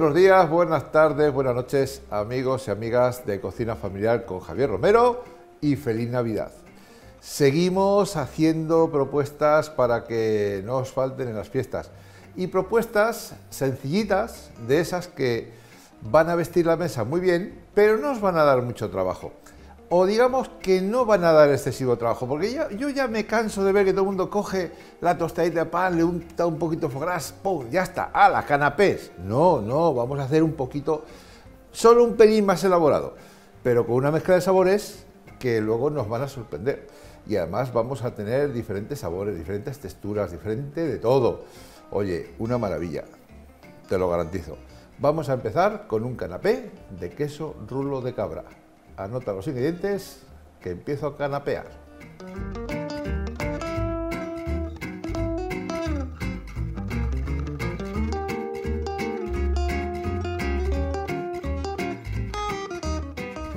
buenos días, buenas tardes, buenas noches, amigos y amigas de Cocina Familiar con Javier Romero, y feliz Navidad. Seguimos haciendo propuestas para que no os falten en las fiestas, y propuestas sencillitas, de esas que van a vestir la mesa muy bien, pero no os van a dar mucho trabajo. O digamos que no van a dar excesivo trabajo, porque yo ya me canso de ver que todo el mundo coge la tostadita de pan, le unta un poquito de foie gras, ¡pum! Ya está, ¡a la canapés! No, vamos a hacer un poquito, solo un pelín más elaborado, pero con una mezcla de sabores que luego nos van a sorprender. Y además vamos a tener diferentes sabores, diferentes texturas, diferente de todo. Oye, una maravilla, te lo garantizo. Vamos a empezar con un canapé de queso rulo de cabra. Anota los ingredientes, que empiezo a canapear.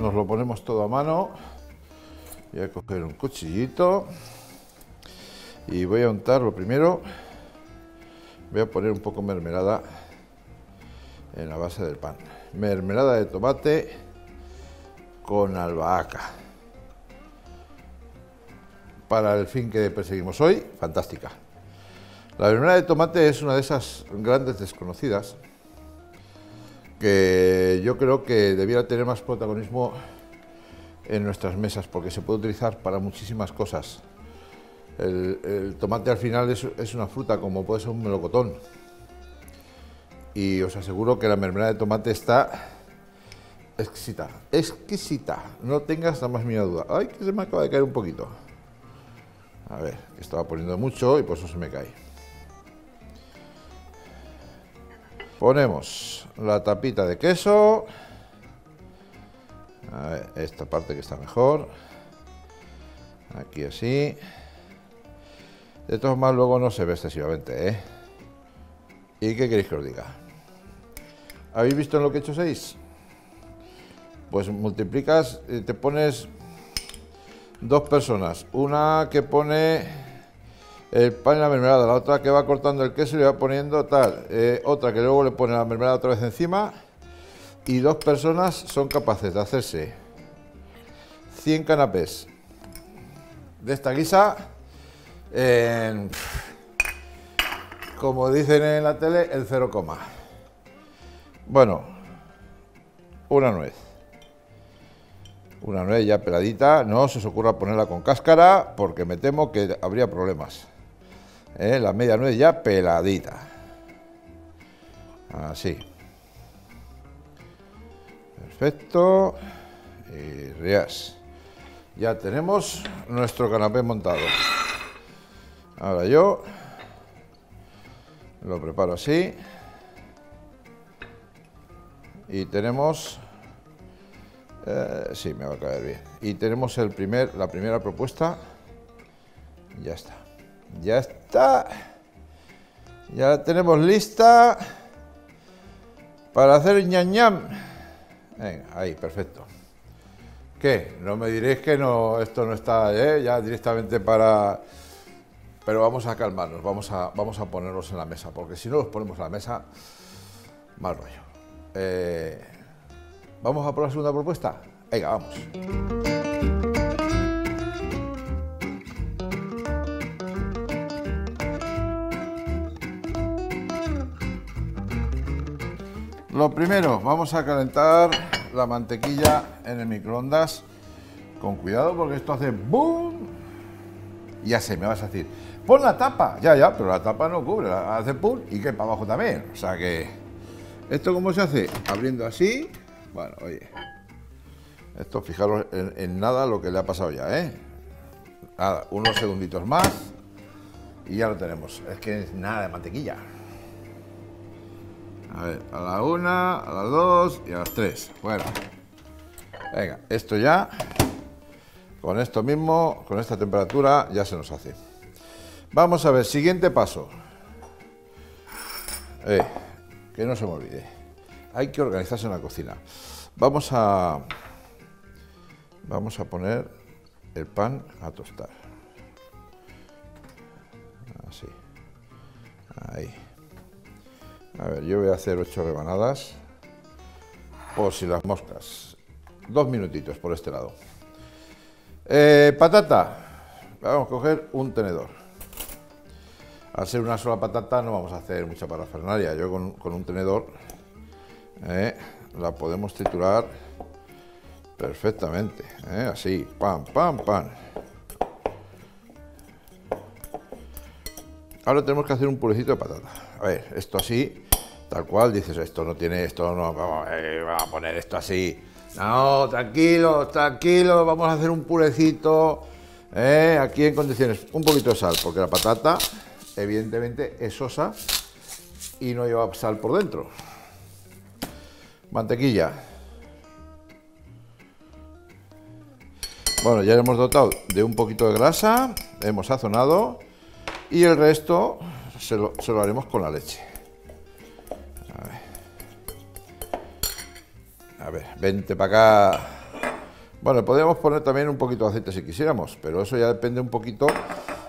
Nos lo ponemos todo a mano. Voy a coger un cuchillito y voy a untarlo primero. Voy a poner un poco de mermelada en la base del pan. Mermelada de tomate con albahaca, para el fin que perseguimos hoy, fantástica. La mermelada de tomate es una de esas grandes desconocidas que yo creo que debiera tener más protagonismo en nuestras mesas, porque se puede utilizar para muchísimas cosas. El tomate al final es una fruta, como puede ser un melocotón, y os aseguro que la mermelada de tomate está exquisita, exquisita, no tengas la más mínima duda. Ay, que se me acaba de caer un poquito. A ver, que estaba poniendo mucho y por eso se me cae. Ponemos la tapita de queso. A ver, esta parte que está mejor. Aquí así. De todas maneras, luego no se ve excesivamente, ¿eh? ¿Y qué queréis que os diga? ¿Habéis visto en lo que he hecho 6? Pues multiplicas, te pones dos personas, una que pone el pan y la mermelada, la otra que va cortando el queso y le va poniendo tal, otra que luego le pone la mermelada otra vez encima, y dos personas son capaces de hacerse 100 canapés de esta guisa, como dicen en la tele, el 0,. Bueno, una nuez. Una nuez ya peladita, no se os ocurra ponerla con cáscara, porque me temo que habría problemas. La media nuez ya peladita. Así. Perfecto. Y rías. Ya tenemos nuestro canapé montado. Ahora yo lo preparo así. Y tenemos... sí, me va a caer bien. Y tenemos la primera propuesta. Ya está. Ya está. Ya la tenemos lista para hacer ñam ñam. Venga, ahí, perfecto. ¿Qué? No me diréis que no, esto no está ya directamente para... Pero vamos a calmarnos, vamos a ponerlos en la mesa, porque si no los ponemos en la mesa, mal rollo. ¿Vamos a por la segunda propuesta? Venga, vamos. Lo primero, vamos a calentar la mantequilla en el microondas. Con cuidado, porque esto hace boom. Ya sé, me vas a decir, pon la tapa. Ya, pero la tapa no cubre, hace pum y que para abajo también. O sea que... ¿Esto cómo se hace? Abriendo así. Bueno, oye, esto fijaros en nada lo que le ha pasado ya, ¿eh? Nada, unos segunditos más y ya lo tenemos. Es que es nada de mantequilla. A ver, a la 1, a las 2 y a las 3. Fuera. Venga, esto ya, con esto mismo, con esta temperatura, ya se nos hace. Vamos a ver, siguiente paso. Que no se me olvide. Hay que organizarse en la cocina. Vamos a poner el pan a tostar. Así. Ahí. A ver, yo voy a hacer 8 rebanadas, por si las moscas. 2 minutitos por este lado. Patata. Vamos a coger un tenedor. Al ser una sola patata no vamos a hacer mucha parafernalia. Yo con un tenedor la podemos triturar perfectamente. Así, pam, pam, pam. Ahora tenemos que hacer un purecito de patata. A ver, esto así, tal cual, dices, esto no tiene, esto no, vamos, vamos a poner esto así. No, tranquilo, tranquilo, vamos a hacer un purecito, aquí en condiciones, un poquito de sal, porque la patata, evidentemente, es sosa y no lleva sal por dentro. Mantequilla. Bueno, ya hemos dotado de un poquito de grasa, hemos sazonado. Y el resto se lo haremos con la leche. A ver, vente para acá. Bueno, podríamos poner también un poquito de aceite si quisiéramos, pero eso ya depende un poquito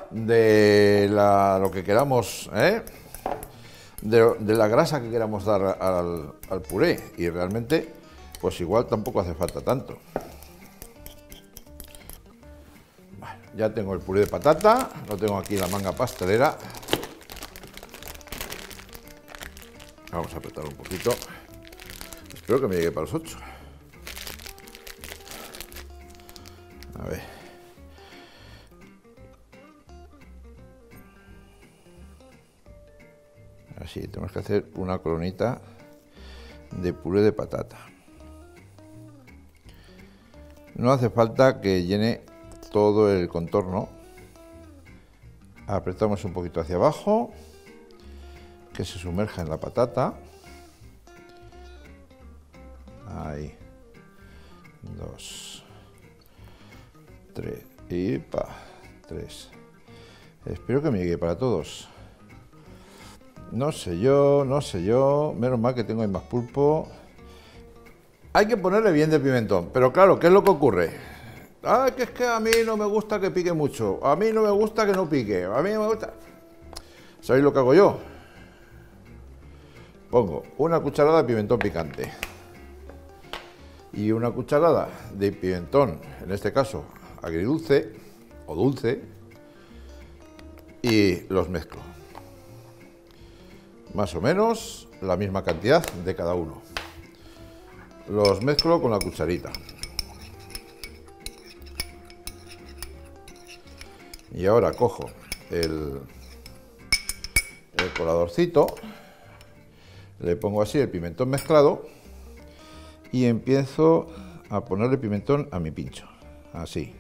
de lo que queramos, de la grasa que queramos dar al puré. Y realmente, pues igual tampoco hace falta tanto. Ya tengo el puré de patata, lo tengo aquí en la manga pastelera. Vamos a apretar un poquito. Espero que me llegue para los 8. A ver. Así, tenemos que hacer una coronita de puré de patata. No hace falta que llene todo el contorno. Apretamos un poquito hacia abajo, que se sumerja en la patata. Ahí. 2, 3 y pa, 3. Espero que me llegue para todos. No sé yo, no sé yo. Menos mal que tengo ahí más pulpo. Hay que ponerle bien de pimentón, pero claro, ¿qué es lo que ocurre? Ah, que es que a mí no me gusta que pique mucho. A mí no me gusta que no pique. A mí me gusta... ¿Sabéis lo que hago yo? Pongo una cucharada de pimentón picante. Y una cucharada de pimentón, en este caso, agridulce o dulce. Y los mezclo. Más o menos la misma cantidad de cada uno. Los mezclo con la cucharita. Y ahora cojo el coladorcito, le pongo así el pimentón mezclado y empiezo a ponerle pimentón a mi pincho, así,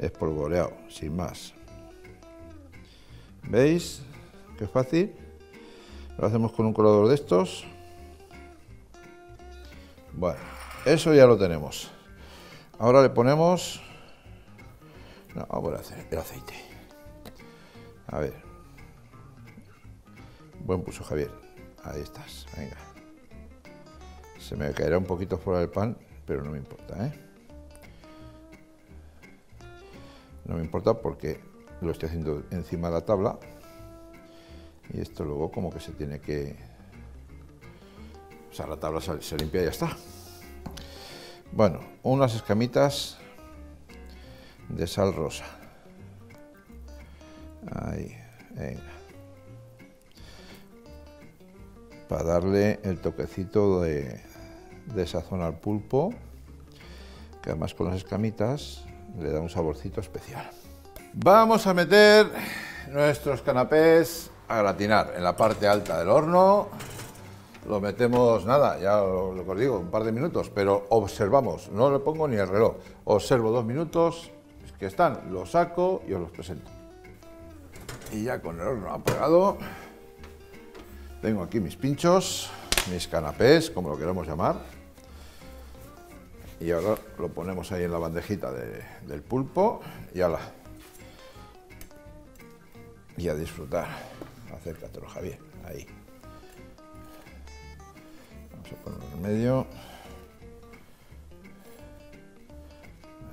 espolvoreado, sin más. ¿Veis? Qué fácil. Lo hacemos con un colador de estos. Bueno, eso ya lo tenemos. Ahora le ponemos... No, voy a hacer el aceite. A ver. Buen pulso, Javier. Ahí estás, venga. Se me caerá un poquito fuera del pan, pero no me importa, No me importa porque lo estoy haciendo encima de la tabla. Y esto luego como que se tiene que... O sea, la tabla se limpia y ya está. Bueno, unas escamitas de sal rosa. Ahí, venga. Para darle el toquecito de sazón al pulpo, que además con las escamitas le da un saborcito especial. Vamos a meter nuestros canapés a gratinar en la parte alta del horno. Lo metemos, nada, ya lo que os digo, un par de minutos, pero observamos, no le pongo ni el reloj, observo 2 minutos, que están, los saco y os los presento. Y ya con el horno apagado, tengo aquí mis pinchos, mis canapés, como lo queramos llamar. Y ahora lo ponemos ahí en la bandejita del pulpo y ala. Y a disfrutar. Acércatelo, Javier, ahí. Vamos a ponerlo en medio.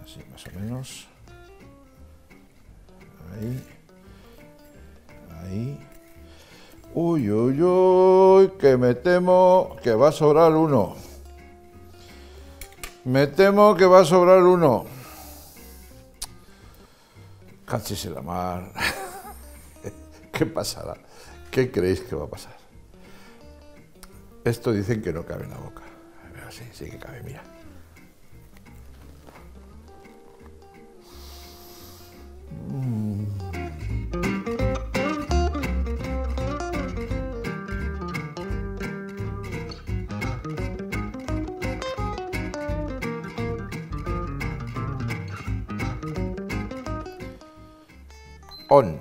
Así más o menos. Ahí. Uy, uy, uy, que me temo que va a sobrar uno. Me temo que va a sobrar uno. Cáchese la mar. ¿Qué pasará? ¿Qué creéis que va a pasar? Esto dicen que no cabe en la boca. Pero sí, sí que cabe, mira. On.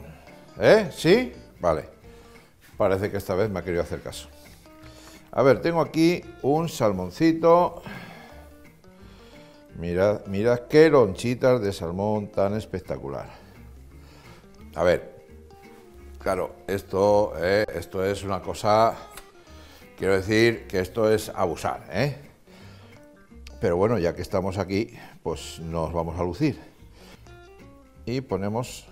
¿Eh? ¿Sí? Vale. Parece que esta vez me ha querido hacer caso. A ver, tengo aquí un salmoncito. Mirad, mirad qué lonchitas de salmón tan espectacular. A ver, claro, esto es una cosa, quiero decir que esto es abusar, ¿eh? Pero bueno, ya que estamos aquí, pues nos vamos a lucir. Y ponemos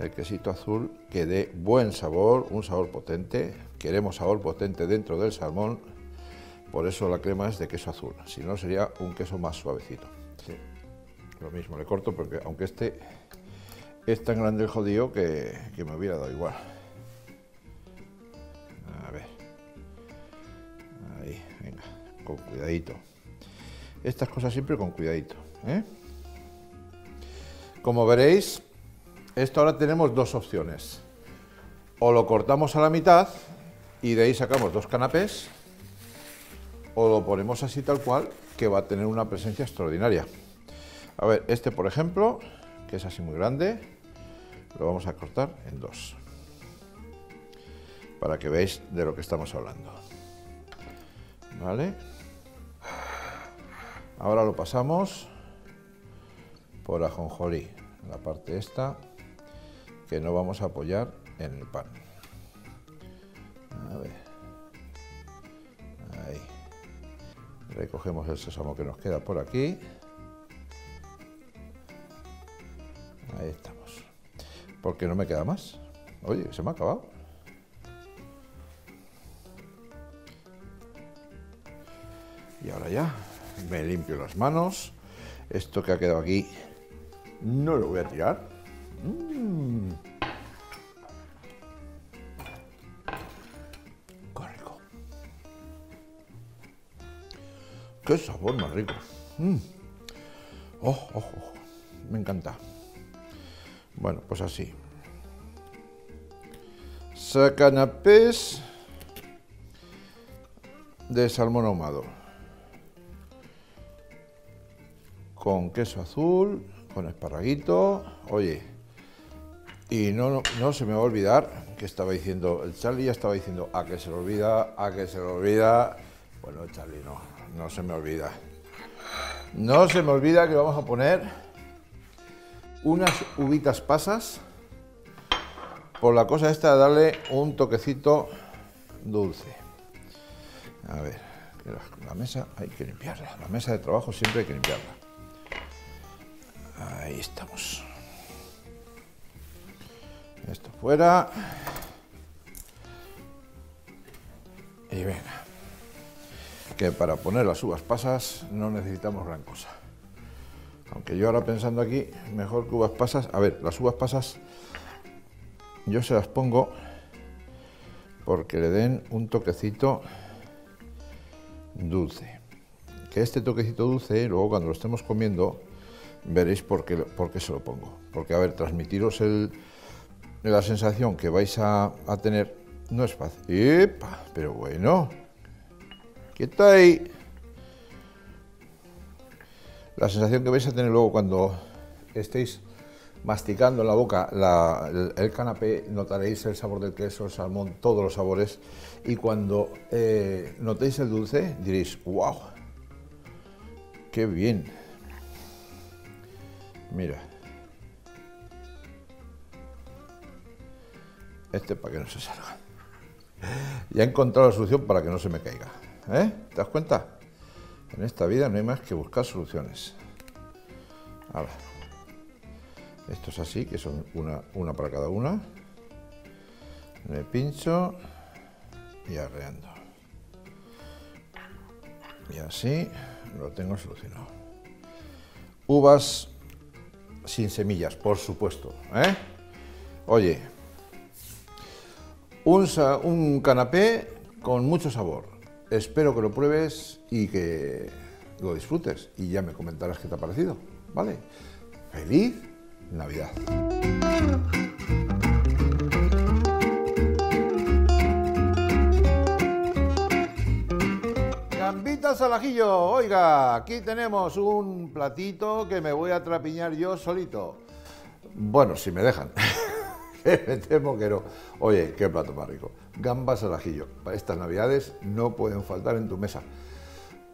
el quesito azul que dé buen sabor, un sabor potente. Queremos sabor potente dentro del salmón, por eso la crema es de queso azul, si no sería un queso más suavecito. Sí. Lo mismo le corto porque aunque este es tan grande el jodío que me hubiera dado igual. A ver. Ahí, venga, con cuidadito. Estas cosas siempre con cuidadito, ¿eh? Como veréis, esto ahora tenemos dos opciones. O lo cortamos a la mitad y de ahí sacamos dos canapés, o lo ponemos así tal cual, que va a tener una presencia extraordinaria. A ver, este por ejemplo, que es así muy grande, lo vamos a cortar en dos para que veáis de lo que estamos hablando, ¿vale? Ahora lo pasamos por ajonjolí, la parte esta que no vamos a apoyar en el pan. A ver, ahí recogemos el sésamo que nos queda por aquí. Ahí estamos, porque no me queda más. Oye, se me ha acabado. Y ahora ya me limpio las manos. Esto que ha quedado aquí no lo voy a tirar. ¡Qué rico! ¡Qué sabor más rico! ¡Oh, oh, oh! Me encanta. Bueno, pues así. Sacanapés de salmón ahumado. Con queso azul, con esparraguito. Oye, y no se me va a olvidar que estaba diciendo, el Charlie ya estaba diciendo, a que se le olvida, a que se le olvida. Bueno, Charlie, no se me olvida. No se me olvida que vamos a poner unas uvitas pasas, por la cosa esta de darle un toquecito dulce. A ver, la mesa hay que limpiarla, la mesa de trabajo siempre hay que limpiarla. Ahí estamos. Esto fuera. Y venga, que para poner las uvas pasas no necesitamos gran cosa. Aunque yo ahora pensando aquí, mejor que uvas pasas. A ver, las uvas pasas yo se las pongo porque le den un toquecito dulce. Que este toquecito dulce, luego cuando lo estemos comiendo, veréis por qué se lo pongo. Porque, a ver, transmitiros la sensación que vais a tener no es fácil. ¡Epa! Pero bueno, ¡quieto ahí! La sensación que vais a tener luego cuando estéis masticando en la boca el canapé, notaréis el sabor del queso, el salmón, todos los sabores, y cuando notéis el dulce diréis, ¡wow! ¡Qué bien! Mira. Este para que no se salga. Ya he encontrado la solución para que no se me caiga, ¿eh? ¿Te das cuenta? En esta vida no hay más que buscar soluciones. Ahora, esto es así, que son una para cada una. me pincho y arreando. Y así lo tengo solucionado. Uvas sin semillas, por supuesto, ¿eh? Oye, un canapé con mucho sabor. Espero que lo pruebes y que lo disfrutes. Y ya me comentarás qué te ha parecido, ¿vale? ¡Feliz Navidad! ¡Gambitas al ajillo! Oiga, aquí tenemos un platito que me voy a trapiñar yo solito. Bueno, si me dejan. Me temo que no. Oye, qué plato más rico. Gambas al ajillo. Para estas navidades no pueden faltar en tu mesa.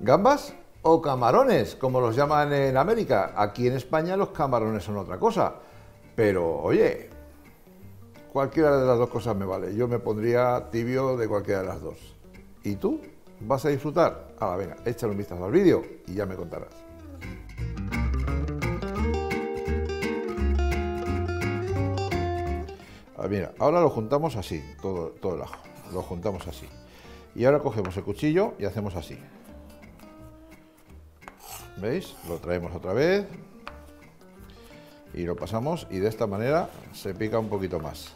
¿Gambas o camarones, como los llaman en América? Aquí en España los camarones son otra cosa. Pero, oye, cualquiera de las dos cosas me vale. Yo me pondría tibio de cualquiera de las dos. ¿Y tú? ¿Vas a disfrutar? Ahora, venga, échale un vistazo al vídeo y ya me contarás. Mira, ahora lo juntamos así, todo el ajo, lo juntamos así. Y ahora cogemos el cuchillo y hacemos así. ¿Veis? Lo traemos otra vez y lo pasamos y de esta manera se pica un poquito más.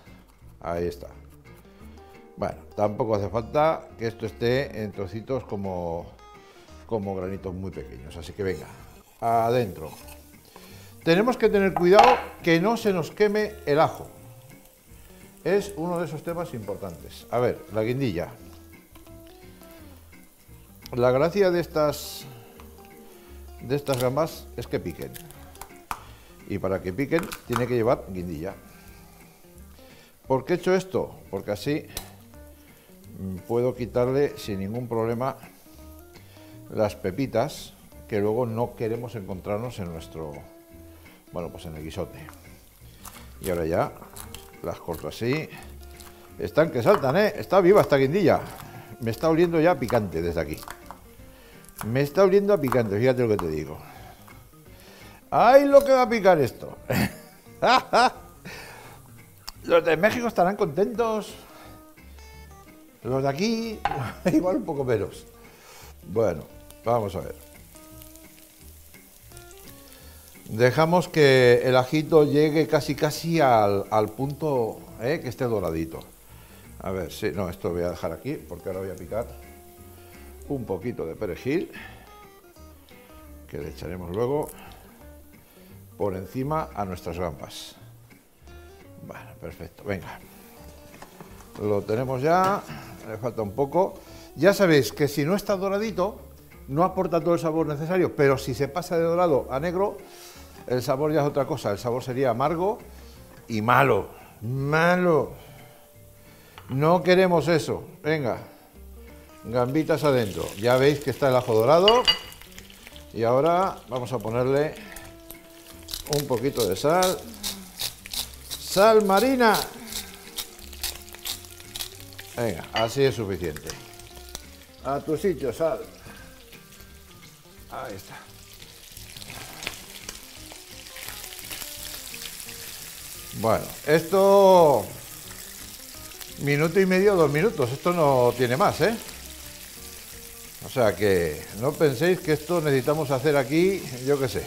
Ahí está. Bueno, tampoco hace falta que esto esté en trocitos como granitos muy pequeños, así que venga, adentro. Tenemos que tener cuidado que no se nos queme el ajo. Es uno de esos temas importantes. A ver, la guindilla. La gracia de estas gambas es que piquen. Y para que piquen tiene que llevar guindilla. ¿Por qué he hecho esto? Porque así puedo quitarle sin ningún problema las pepitas que luego no queremos encontrarnos en nuestro, bueno, pues en el guisote. Y ahora ya las corto así. Están que saltan, ¿eh? Está viva esta guindilla. Me está oliendo ya picante desde aquí. Me está oliendo a picante, fíjate lo que te digo. ¡Ay, lo que va a picar esto! Los de México estarán contentos. Los de aquí, igual un poco menos. Bueno, vamos a ver. Dejamos que el ajito llegue casi al punto, que esté doradito. A ver, sí, no, esto lo voy a dejar aquí porque ahora voy a picar un poquito de perejil que le echaremos luego por encima a nuestras gambas. Bueno, perfecto, venga. Lo tenemos ya, le falta un poco. Ya sabéis que si no está doradito no aporta todo el sabor necesario, pero si se pasa de dorado a negro, el sabor ya es otra cosa, el sabor sería amargo y malo, malo. No queremos eso. Venga, gambitas adentro. Ya veis que está el ajo dorado y ahora vamos a ponerle un poquito de sal. ¡Sal marina! Venga, así es suficiente. A tu sitio, sal. Ahí está. Bueno, esto minuto y medio, 2 minutos, esto no tiene más, ¿eh? O sea que no penséis que esto necesitamos hacer aquí, yo qué sé.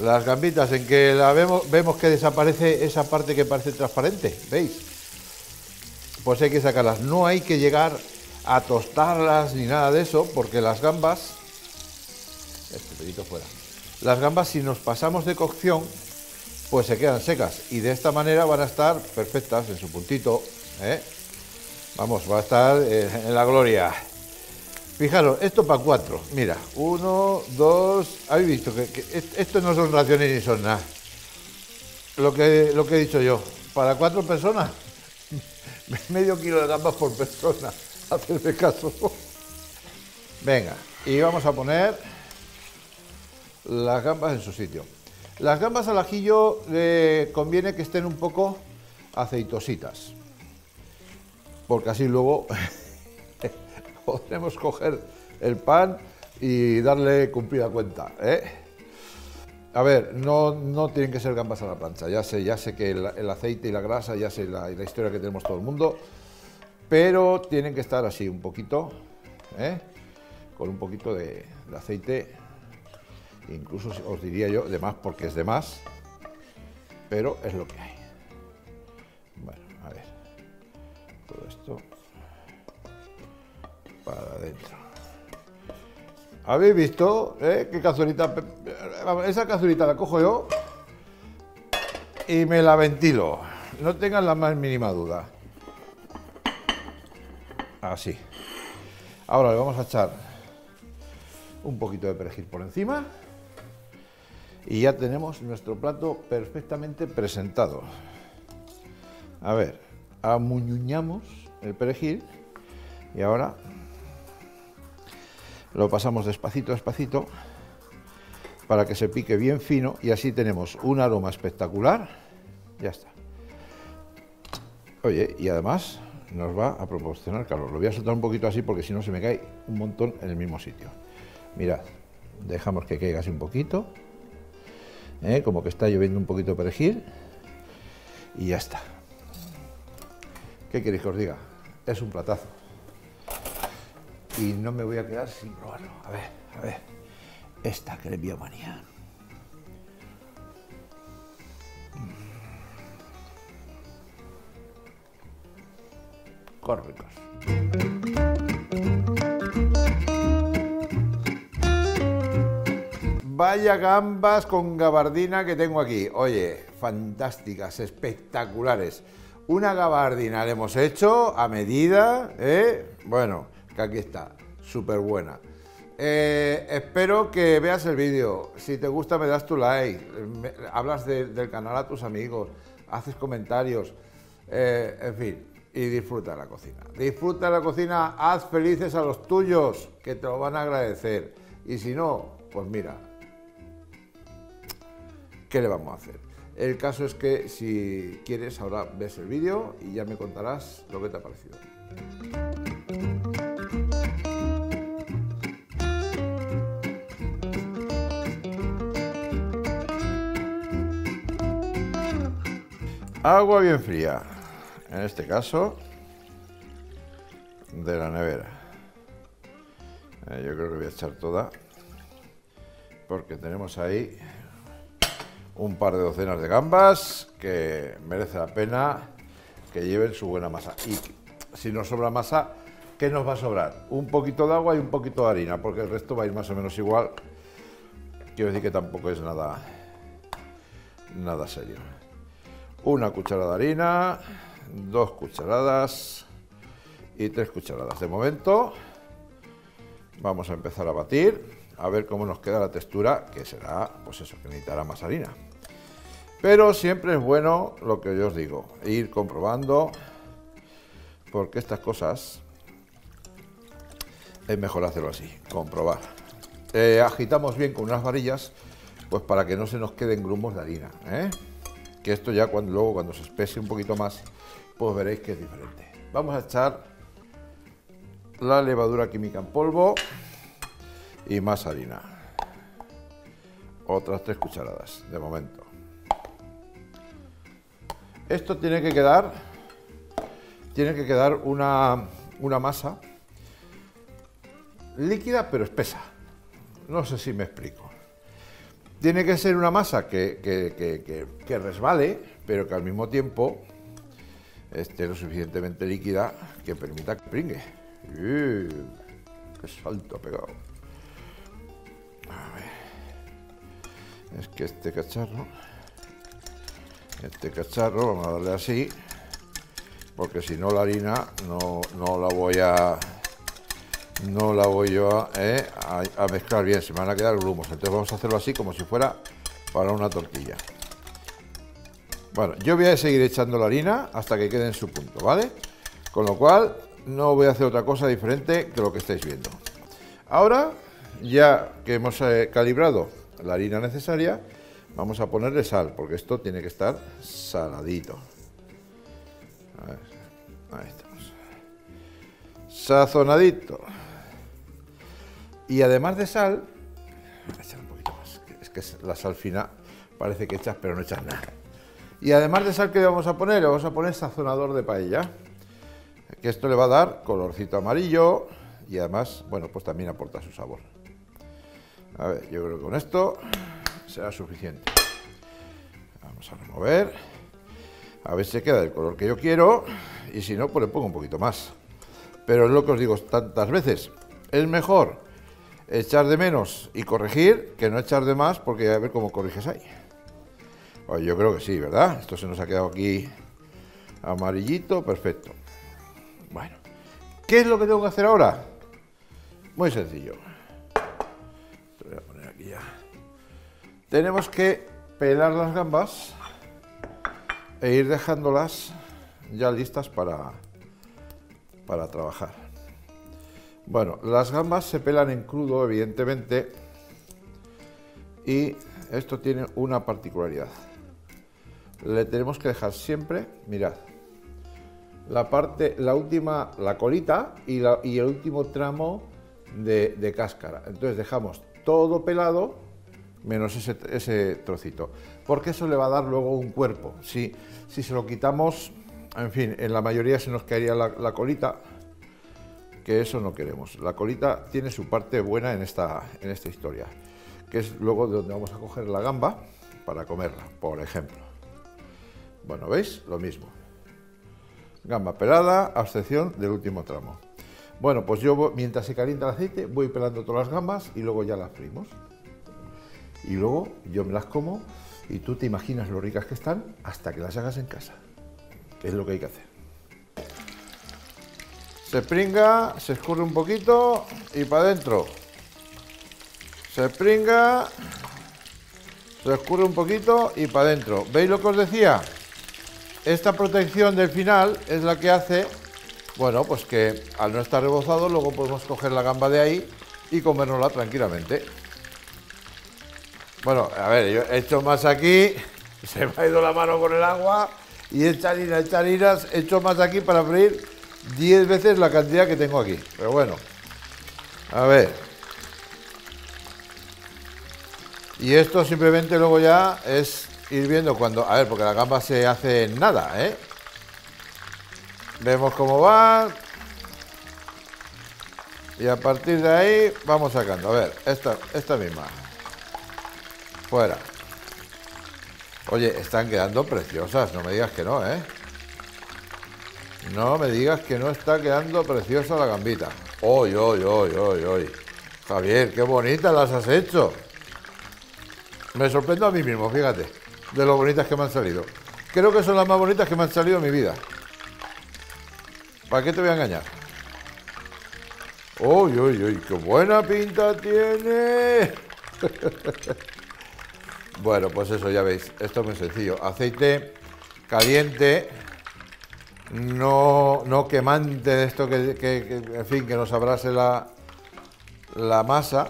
Las gambitas en que la vemos que desaparece esa parte que parece transparente, ¿veis? Pues hay que sacarlas, no hay que llegar a tostarlas ni nada de eso, porque las gambas, este pedito fuera, las gambas si nos pasamos de cocción pues se quedan secas y de esta manera van a estar perfectas en su puntito, ¿eh? Vamos, va a estar en la gloria. Fijaros, esto para 4, mira, 1, 2, habéis visto que esto no son raciones ni son nada, lo que he dicho yo, para 4 personas, medio kilo de gambas por persona, hacerme caso. Venga, y vamos a poner las gambas en su sitio. Las gambas al ajillo conviene que estén un poco aceitositas, porque así luego podremos coger el pan y darle cumplida cuenta, ¿eh? A ver, no tienen que ser gambas a la plancha. Ya sé que el aceite y la grasa, ya sé la historia que tenemos todo el mundo, pero tienen que estar así un poquito, ¿eh? Con un poquito de aceite, incluso os diría yo de más, porque es de más, pero es lo que hay. Bueno, a ver, todo esto para adentro. ¿Habéis visto qué cazuelita? Esa cazuelita la cojo yo y me la ventilo, no tengan la más mínima duda. Así. Ahora le vamos a echar un poquito de perejil por encima y ya tenemos nuestro plato perfectamente presentado. A ver, amuñuñamos el perejil y ahora lo pasamos despacito a despacito para que se pique bien fino y así tenemos un aroma espectacular. Ya está. Oye, y además nos va a proporcionar calor. Lo voy a soltar un poquito así porque si no se me cae un montón en el mismo sitio. Mirad, dejamos que caiga así un poquito, como que está lloviendo un poquito de perejil y ya está. ¿Qué queréis que os diga? Es un platazo y no me voy a quedar sin probarlo. A ver, esta crepiamanía. Córricos. Vaya gambas con gabardina que tengo aquí. Oye, fantásticas, espectaculares. Una gabardina le hemos hecho a medida, bueno, que aquí está, súper buena. Espero que veas el vídeo. Si te gusta me das tu like, hablas del canal a tus amigos, haces comentarios, en fin. Y disfruta la cocina. Disfruta la cocina, haz felices a los tuyos, que te lo van a agradecer. Y si no, pues mira, ¿qué le vamos a hacer? El caso es que si quieres ahora ves el vídeo y ya me contarás lo que te ha parecido. Agua bien fría. En este caso, de la nevera. Yo creo que voy a echar toda, porque tenemos ahí un par de docenas de gambas que merece la pena que lleven su buena masa. Y si nos sobra masa, ¿qué nos va a sobrar? Un poquito de agua y un poquito de harina, porque el resto va a ir más o menos igual. Quiero decir que tampoco es nada serio. Una cucharada de harina, 2 cucharadas y 3 cucharadas. De momento vamos a empezar a batir, a ver cómo nos queda la textura, que será, pues eso, que necesitará más harina. Pero siempre es bueno, lo que yo os digo, ir comprobando, porque estas cosas es mejor hacerlo así, comprobar. Agitamos bien con unas varillas, pues para que no se nos queden grumos de harina, que esto ya luego cuando se espese un poquito más, pues veréis que es diferente. Vamos a echar la levadura química en polvo y más harina. Otras 3 cucharadas de momento. Esto tiene que quedar una masa líquida pero espesa. No sé si me explico. Tiene que ser una masa que resbale, pero que al mismo tiempo esté lo suficientemente líquida que permita que pringue. ¡Qué salto ha pegado! A ver. Es que este cacharro, vamos a darle así, porque si no la harina no la voy a mezclar bien, se me van a quedar grumos. Entonces vamos a hacerlo así como si fuera para una tortilla. Bueno, yo voy a seguir echando la harina hasta que quede en su punto, ¿vale? Con lo cual no voy a hacer otra cosa diferente que lo que estáis viendo. Ahora, ya que hemos calibrado la harina necesaria, vamos a ponerle sal, porque esto tiene que estar saladito. A ver, ahí estamos. Sazonadito. Y además de sal, voy a echar un poquito más, es que es la sal fina, parece que echas, pero no echas nada. Y además de sal, ¿qué le vamos a poner? Le vamos a poner sazonador de paella, que esto le va a dar colorcito amarillo y además, bueno, pues también aporta su sabor. A ver, yo creo que con esto será suficiente. Vamos a remover, a ver si queda del color que yo quiero y si no, pues le pongo un poquito más. Pero es lo que os digo tantas veces, es mejor echar de menos y corregir que no echar de más, porque a ver cómo corriges ahí. Pues yo creo que sí, ¿verdad? Esto se nos ha quedado aquí amarillito, perfecto. Bueno, ¿qué es lo que tengo que hacer ahora? Muy sencillo. Esto lo voy a poner aquí ya. Tenemos que pelar las gambas e ir dejándolas ya listas para trabajar. Bueno, las gambas se pelan en crudo, evidentemente, y esto tiene una particularidad. Le tenemos que dejar siempre, mirad, la parte, la última, la colita y el último tramo de cáscara. Entonces dejamos todo pelado menos ese trocito, porque eso le va a dar luego un cuerpo. Si se lo quitamos, en fin, en la mayoría se nos caería la colita, que eso no queremos. La colita tiene su parte buena en esta historia, que es luego de donde vamos a coger la gamba para comerla, por ejemplo. Bueno, ¿veis? Lo mismo. Gamba pelada, a excepción del último tramo. Bueno, pues yo, mientras se calienta el aceite, voy pelando todas las gambas y luego ya las freímos. Y luego yo me las como y tú te imaginas lo ricas que están hasta que las hagas en casa, que es lo que hay que hacer. Se pringa, se escurre un poquito y para adentro. Se pringa, se escurre un poquito y para adentro. ¿Veis lo que os decía? Esta protección del final es la que hace, bueno, pues que al no estar rebozado luego podemos coger la gamba de ahí y comérnosla tranquilamente. Bueno, a ver, yo he hecho más aquí, se me ha ido la mano con el agua y he hecho harinas, he hecho más aquí para freír 10 veces la cantidad que tengo aquí, pero bueno, a ver. Y esto simplemente luego ya es ir viendo cuando, a ver, porque la gamba se hace en nada, ¿eh? Vemos cómo va y a partir de ahí vamos sacando. A ver, esta misma, fuera. Oye, están quedando preciosas, no me digas que no, ¿eh? No me digas que no está quedando preciosa la gambita. ¡Oy, oy, oy, oy, oy! Javier, qué bonitas las has hecho. Me sorprendo a mí mismo, fíjate, de lo bonitas que me han salido. Creo que son las más bonitas que me han salido en mi vida. ¿Para qué te voy a engañar? ¡Oy, oy, oy! ¡Qué buena pinta tiene! Bueno, pues eso, ya veis. Esto es muy sencillo. Aceite caliente. No quemante de esto que en fin, que nos abrase la masa.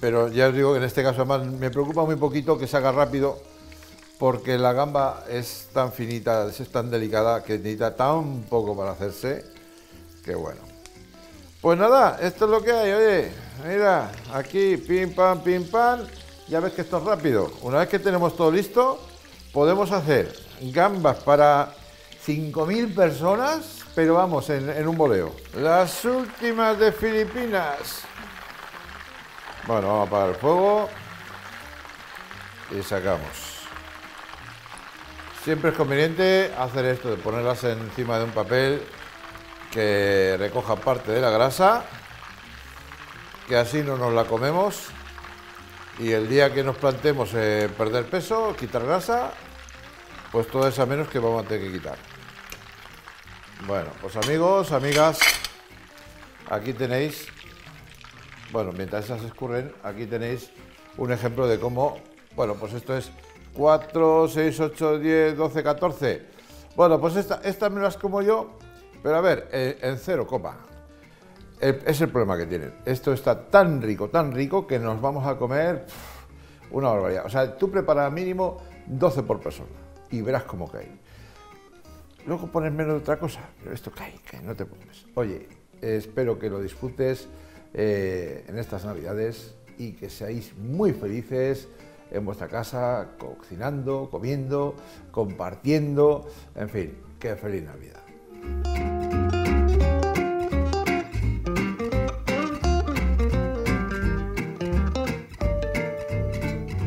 Pero ya os digo que en este caso además me preocupa muy poquito que se haga rápido, porque la gamba es tan finita, es tan delicada, que necesita tan poco para hacerse, que bueno. Pues nada, esto es lo que hay, oye. Mira, aquí, pim, pam, pim, pam. Ya ves que esto es rápido. Una vez que tenemos todo listo, podemos hacer gambas para 5.000 personas, pero vamos, en un voleo. Las últimas de Filipinas. Bueno, vamos a apagar el fuego y sacamos. Siempre es conveniente hacer esto de ponerlas encima de un papel que recoja parte de la grasa, que así no nos la comemos y el día que nos planteemos perder peso, quitar grasa, pues todo es a menos que vamos a tener que quitar. Bueno, pues amigos, amigas, aquí tenéis, bueno, mientras esas escurren, aquí tenéis un ejemplo de cómo, bueno, pues esto es 4, 6, 8, 10, 12, 14. Bueno, pues estas me las como yo, pero a ver, en 0, coma. Es el problema que tienen. Esto está tan rico, que nos vamos a comer una barbaridad. O sea, tú preparas mínimo 12 por persona y verás cómo cae. Luego pones menos de otra cosa, pero esto cae, no te preocupes. Oye, espero que lo disfrutes en estas navidades y que seáis muy felices en vuestra casa, cocinando, comiendo, compartiendo, en fin, que feliz Navidad.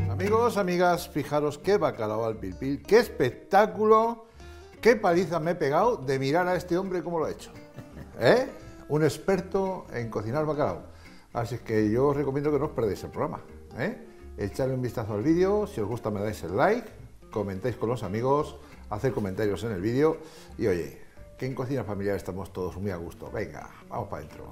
Amigos, amigas, fijaros qué bacalao al pilpil, qué espectáculo, qué paliza me he pegado de mirar a este hombre cómo lo ha hecho. ¿Eh? Un experto en cocinar bacalao. Así que yo os recomiendo que no os perdáis el programa. ¿Eh? Echadle un vistazo al vídeo, si os gusta me dais el like, comentáis con los amigos, haced comentarios en el vídeo y oye, que en Cocina Familiar estamos todos muy a gusto. Venga, vamos para adentro.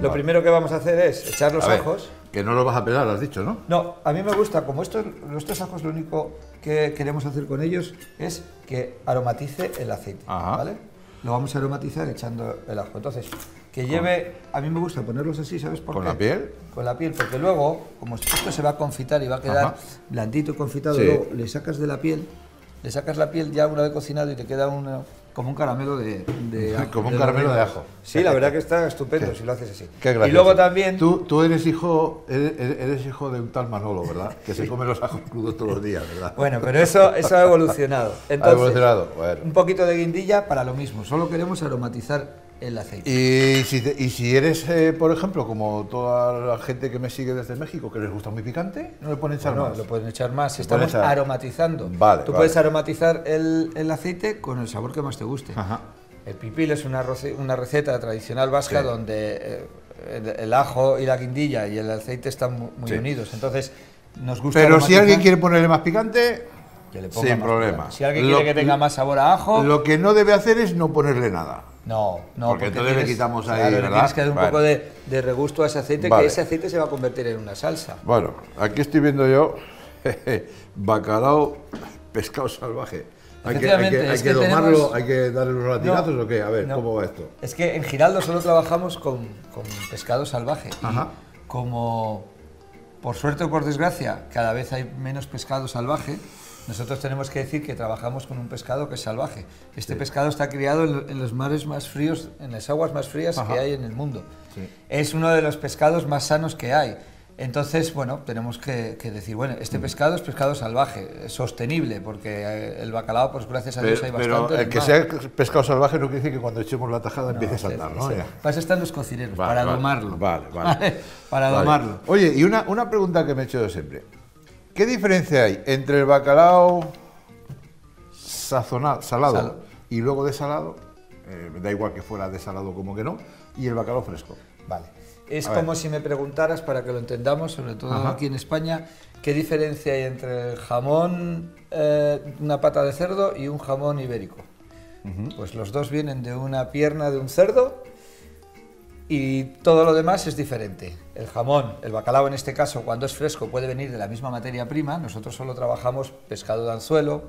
Lo primero que vamos a hacer es echar los ajos. Que no los vas a pelar, lo has dicho, ¿no? No, a mí me gusta, como estos ajos lo único que queremos hacer con ellos es que aromatice el aceite, ¿vale? Lo vamos a aromatizar echando el ajo, entonces, que lleve, a mí me gusta ponerlos así, ¿sabes por qué? ¿Con la piel? Con la piel, porque luego, como esto se va a confitar y va a quedar blandito, confitado, sí. Luego le sacas de la piel, le sacas la piel ya una vez cocinado y te queda una... Como un caramelo de ajo. Como un caramelo de ajo. Sí, la verdad que está estupendo si lo haces así. Qué gracioso. Y luego también... Tú eres hijo de un tal Manolo, ¿verdad? Que se come los ajos crudos todos los días, ¿verdad? Bueno, pero eso ha evolucionado. Entonces, ha evolucionado, bueno. Un poquito de guindilla para lo mismo. Solo queremos aromatizar el aceite. Y si eres, por ejemplo, como toda la gente que me sigue desde México, que les gusta muy picante, no le pueden echar más. No, lo pueden echar más. Estamos aromatizando. Vale, tú puedes aromatizar el aceite con el sabor que más te guste. Ajá. El pipil es una receta tradicional vasca donde el ajo y la guindilla y el aceite están muy unidos. Entonces, nos gusta. Pero si alguien quiere ponerle más picante... Que le ponga sin problema. Si alguien quiere que tenga más sabor a ajo... Lo que no debe hacer es no ponerle nada. No, no. Porque entonces le quitamos ahí, ¿verdad? Tienes que dar un poco de regusto a ese aceite, que ese aceite se va a convertir en una salsa. Bueno, aquí estoy viendo yo bacalao, pescado salvaje. ¿Hay que domarlo, tenemos... hay que darle unos latigazos o qué? A ver, ¿cómo va esto? Es que en Giraldo solo trabajamos con pescado salvaje. Ajá. Como, por suerte o por desgracia, cada vez hay menos pescado salvaje, nosotros tenemos que decir que trabajamos con un pescado que es salvaje. Este pescado está criado en los mares más fríos, en las aguas más frías que hay en el mundo. Sí. Es uno de los pescados más sanos que hay. Entonces, bueno, tenemos que decir, bueno, este pescado es pescado salvaje, es sostenible, porque el bacalao, pues gracias a Dios hay bastante. Pero el que sea pescado salvaje no quiere decir que cuando echemos la tajada empiece a saltar, ¿no? Para estar los cocineros, para domarlo. Vale. Para domarlo. Oye, y una pregunta que me he hecho yo siempre. ¿Qué diferencia hay entre el bacalao sazonado, salado y luego desalado? Da igual que fuera desalado como que no, y el bacalao fresco. Vale. Es como si me preguntaras, para que lo entendamos, sobre todo aquí en España, ¿qué diferencia hay entre el jamón, una pata de cerdo y un jamón ibérico? Pues los dos vienen de una pierna de un cerdo y todo lo demás es diferente. El jamón, el bacalao en este caso, cuando es fresco puede venir de la misma materia prima. Nosotros solo trabajamos pescado de anzuelo,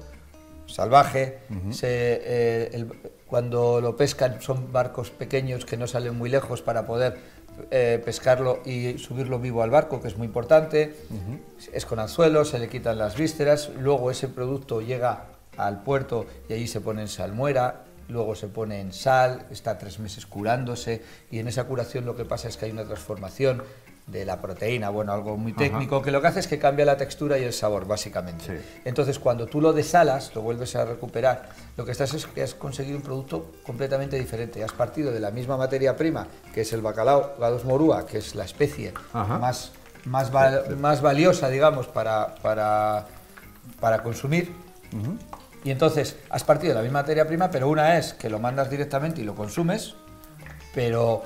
salvaje. Cuando lo pescan son barcos pequeños que no salen muy lejos para poder pescarlo y subirlo vivo al barco, que es muy importante. Es con anzuelo, se le quitan las vísceras, luego ese producto llega al puerto y allí se pone en salmuera. Luego se pone en sal, está 3 meses curándose y en esa curación lo que pasa es que hay una transformación de la proteína, bueno, algo muy técnico, que lo que hace es que cambia la textura y el sabor, básicamente. Entonces, cuando tú lo desalas, lo vuelves a recuperar, lo que estás es que has conseguido un producto completamente diferente. Has partido de la misma materia prima, que es el bacalao, Gadus morhua, que es la especie más valiosa, digamos, para consumir. Y entonces has partido de la misma materia prima, pero una es que lo mandas directamente y lo consumes, pero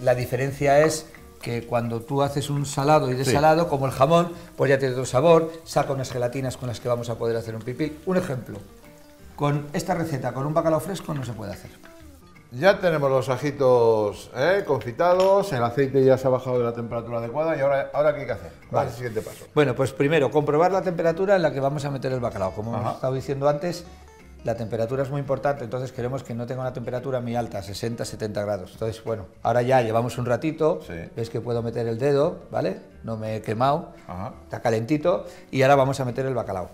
la diferencia es que cuando tú haces un salado y desalado, como el jamón, pues ya tiene otro sabor, saca unas gelatinas con las que vamos a poder hacer un pipil. Un ejemplo, con esta receta, con un bacalao fresco no se puede hacer. Ya tenemos los ajitos confitados, el aceite ya se ha bajado de la temperatura adecuada y ahora ¿qué hay que hacer? ¿Cuál es el siguiente paso? Bueno, pues primero comprobar la temperatura en la que vamos a meter el bacalao. Como hemos estado diciendo antes, la temperatura es muy importante, entonces queremos que no tenga una temperatura muy alta, 60, 70 grados. Entonces, bueno, ahora ya llevamos un ratito, ves que puedo meter el dedo, ¿vale? No me he quemado, está calentito y ahora vamos a meter el bacalao,